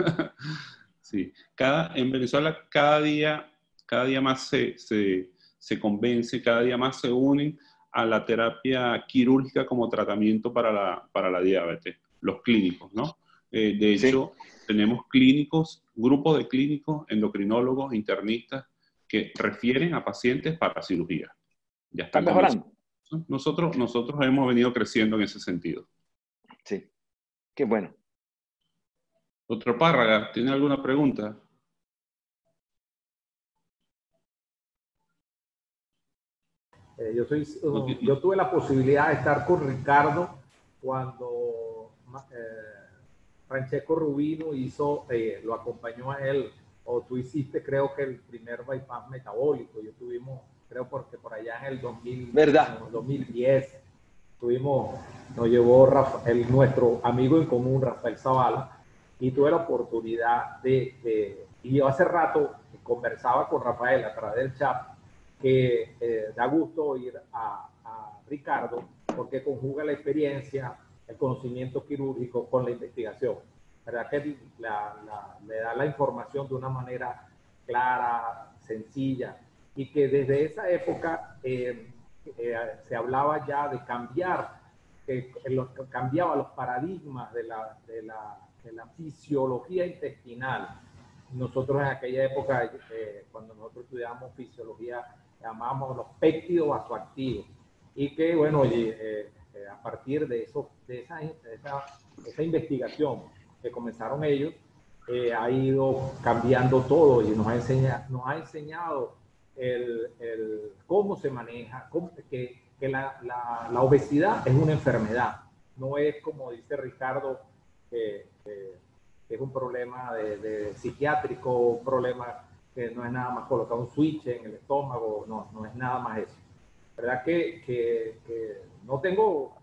Sí. Cada, en Venezuela, cada día... Cada día más se, se, se convence, cada día más se unen a la terapia quirúrgica como tratamiento para la, para la diabetes, los clínicos, ¿no? Eh, de hecho, sí. Tenemos clínicos, grupos de clínicos, endocrinólogos, internistas, que refieren a pacientes para cirugía. Ya están mejorando. Nosotros, nosotros hemos venido creciendo en ese sentido. Sí, qué bueno. Doctor Párraga, ¿tiene alguna pregunta? Yo, soy, yo tuve la posibilidad de estar con Ricardo cuando eh, Francesco Rubino hizo, eh, lo acompañó a él, o tú hiciste creo que el primer bypass metabólico. Yo tuvimos, creo porque por allá en el, dos mil, ¿verdad? En el dos mil diez, tuvimos, nos llevó Rafa, el, nuestro amigo en común, Rafael Zavala, y tuve la oportunidad de, de y yo hace rato conversaba con Rafael a través del chat, que eh, da gusto oír a, a Ricardo porque conjuga la experiencia, el conocimiento quirúrgico con la investigación. ¿Verdad? Que la, la, le da la información de una manera clara, sencilla, y que desde esa época eh, eh, se hablaba ya de cambiar, que los, cambiaba los paradigmas de la, de, la, de la fisiología intestinal. Nosotros en aquella época, eh, cuando nosotros estudiamos fisiología, llamamos los péptidos vasoactivos. Y que, bueno, eh, eh, a partir de, eso, de, esa, de esa, esa investigación que comenzaron ellos, eh, ha ido cambiando todo y nos ha enseñado, nos ha enseñado el, el cómo se maneja, cómo, que, que la, la, la obesidad es una enfermedad. No es, como dice Ricardo, eh, eh, es un problema de, de psiquiátrico, un problema que no es nada más colocar un switch en el estómago, no, no es nada más eso. ¿Verdad que, que, que no tengo,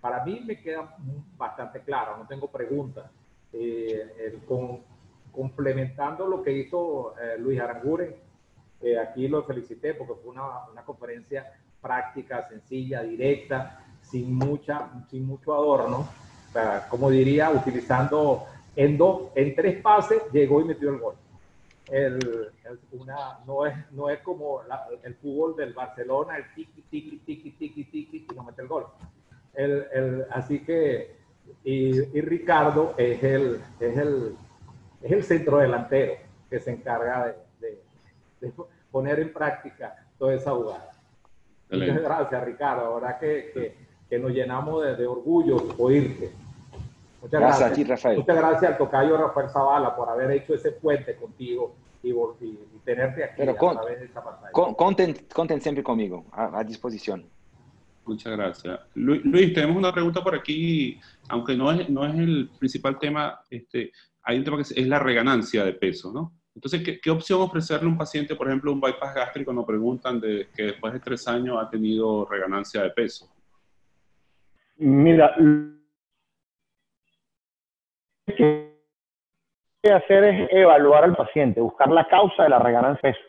para mí me queda bastante claro, no tengo preguntas. Eh, eh, con, complementando lo que hizo eh, Luis Aranguren, eh, aquí lo felicité porque fue una, una conferencia práctica, sencilla, directa, sin, mucha, sin mucho adorno, o sea, como diría, utilizando... En, dos, en tres pases llegó y metió el gol. El, el, una, no, es, no es como la, el fútbol del Barcelona, el tiki, tiki, tiki, tiki, tiki, y no mete el gol. El, el, así que, y, y Ricardo es el, es, el, es el centro delantero que se encarga de, de, de poner en práctica toda esa jugada. Muchas gracias, Ricardo. Ahora que, que, que nos llenamos de, de orgullo oírte. Muchas gracias, gracias a ti, Rafael. Muchas gracias al tocayo Rafael Zavala por haber hecho ese puente contigo y, y, y tenerte aquí Pero con, a través de esta pantalla. Con, conten, conten siempre conmigo, a, a disposición. Muchas gracias. Luis, Luis, tenemos una pregunta por aquí, aunque no es, no es el principal tema, este, hay un tema que es, es la reganancia de peso, ¿no? Entonces, ¿qué, qué opción ofrecerle a un paciente, por ejemplo, un bypass gástrico? Nos preguntan de, que después de tres años ha tenido reganancia de peso. Mira... que hacer es evaluar al paciente, buscar la causa de la reganancia de peso.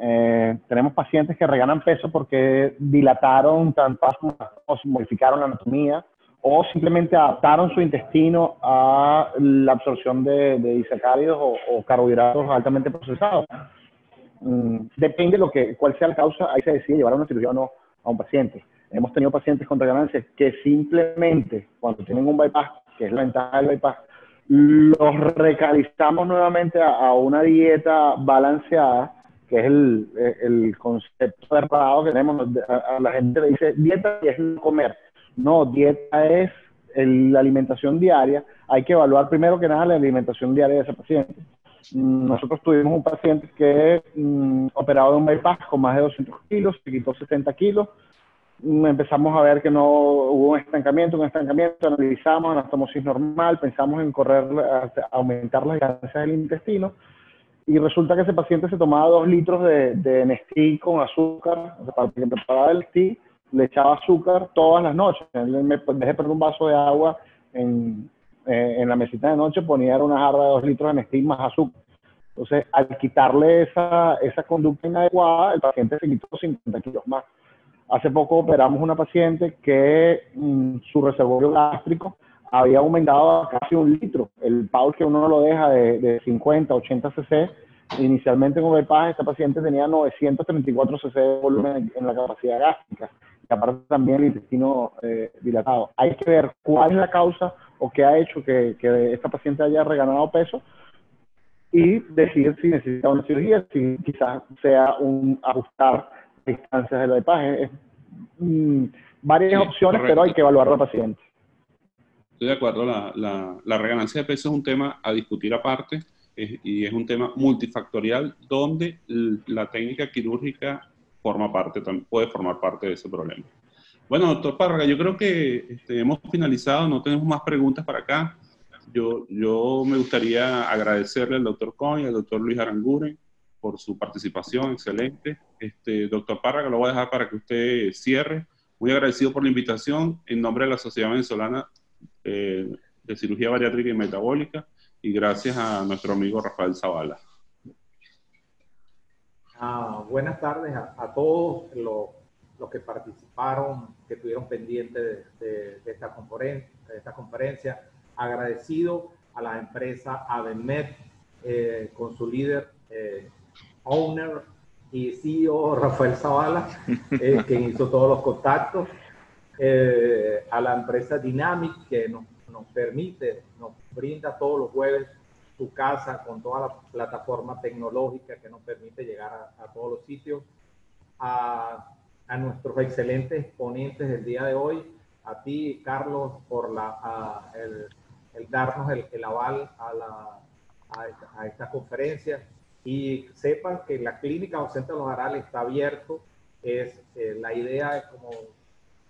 Eh, tenemos pacientes que reganan peso porque dilataron tanto o modificaron la anatomía o simplemente adaptaron su intestino a la absorción de, de disacáridos o, o carbohidratos altamente procesados. Mm, depende de lo que, cuál sea la causa, ahí se decide llevar a una cirugía o no a un paciente. Hemos tenido pacientes con reganancias que simplemente cuando tienen un bypass, que es la ventaja del bypass, los recalizamos nuevamente a, a una dieta balanceada, que es el, el concepto errado que tenemos. A, a la gente le dice, dieta es no comer. No, dieta es el, la alimentación diaria. Hay que evaluar primero que nada la alimentación diaria de ese paciente. Nosotros tuvimos un paciente que mm, operaba de un bypass con más de doscientos kilos, se quitó sesenta kilos. Empezamos a ver que no hubo un estancamiento, un estancamiento, analizamos anastomosis normal, pensamos en correr, aumentar las ganancias del intestino y resulta que ese paciente se tomaba dos litros de, de Nestí con azúcar, o sea, para que preparaba el Nestí, le echaba azúcar todas las noches. Me dejé perder un vaso de agua en, eh, en la mesita de noche, ponía una jarra de dos litros de Nestí más azúcar. Entonces, al quitarle esa, esa conducta inadecuada, el paciente se quitó cincuenta kilos más. Hace poco operamos una paciente que mm, su reservorio gástrico había aumentado a casi un litro. El P A U que uno no lo deja de, de cincuenta, ochenta ce ce. Inicialmente con el P A S, esta paciente tenía novecientos treinta y cuatro ce ce de volumen en la capacidad gástrica. Y aparte también el intestino eh, dilatado. Hay que ver cuál es la causa o qué ha hecho que, que esta paciente haya reganado peso y decidir si necesita una cirugía, si quizás sea un ajustar distancias del bypass. Es, mm, varias sí, opciones, correcto. Pero hay que evaluar al paciente. Estoy de acuerdo, la, la, la reganancia de peso es un tema a discutir aparte es, y es un tema multifactorial donde la técnica quirúrgica forma parte, puede formar parte de ese problema. Bueno, doctor Párraga, yo creo que este, hemos finalizado, no tenemos más preguntas para acá. Yo, yo me gustaría agradecerle al doctor Cohen y al doctor Luis Aranguren por su participación, excelente. Este, doctor Párraga, lo voy a dejar para que usted cierre. Muy agradecido por la invitación en nombre de la Sociedad Venezolana eh, de Cirugía Bariátrica y Metabólica y gracias a nuestro amigo Rafael Zavala. Ah, buenas tardes a, a todos los, los que participaron, que estuvieron pendientes de, de, de, esta conferencia, de esta conferencia. Agradecido a la empresa ADEMED eh, con su líder, eh, owner y C E O Rafael Zavala, eh, que hizo todos los contactos, eh, a la empresa Dynamics, que nos, nos permite, nos brinda todos los jueves su casa con toda la plataforma tecnológica que nos permite llegar a, a todos los sitios, a, a nuestros excelentes ponentes del día de hoy, a ti, Carlos, por la, a, el, el darnos el, el aval a, la, a, esta, a esta conferencia. Y sepan que la clínica o centro de los Arales está abierto. Es, eh, la idea es como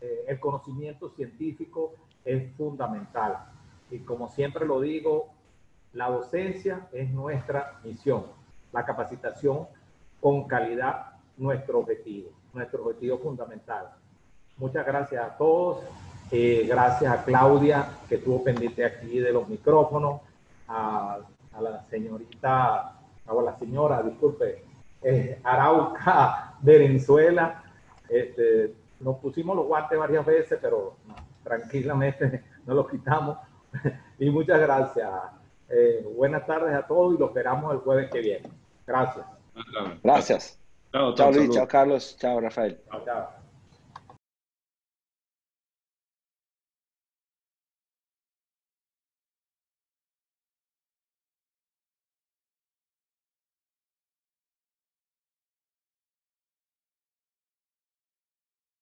eh, el conocimiento científico es fundamental. Y como siempre lo digo, la docencia es nuestra misión. La capacitación con calidad, nuestro objetivo, nuestro objetivo fundamental. Muchas gracias a todos. Eh, gracias a Claudia, que estuvo pendiente aquí de los micrófonos, a, a la señorita, o a la señora, disculpe, eh, Arauca, Venezuela. Este, nos pusimos los guantes varias veces, pero no, tranquilamente nos los quitamos. Y muchas gracias. Eh, buenas tardes a todos y los esperamos el jueves que viene. Gracias. Gracias. Chao, chao, chao Luis, chao Carlos, chao Rafael. Chao, chao.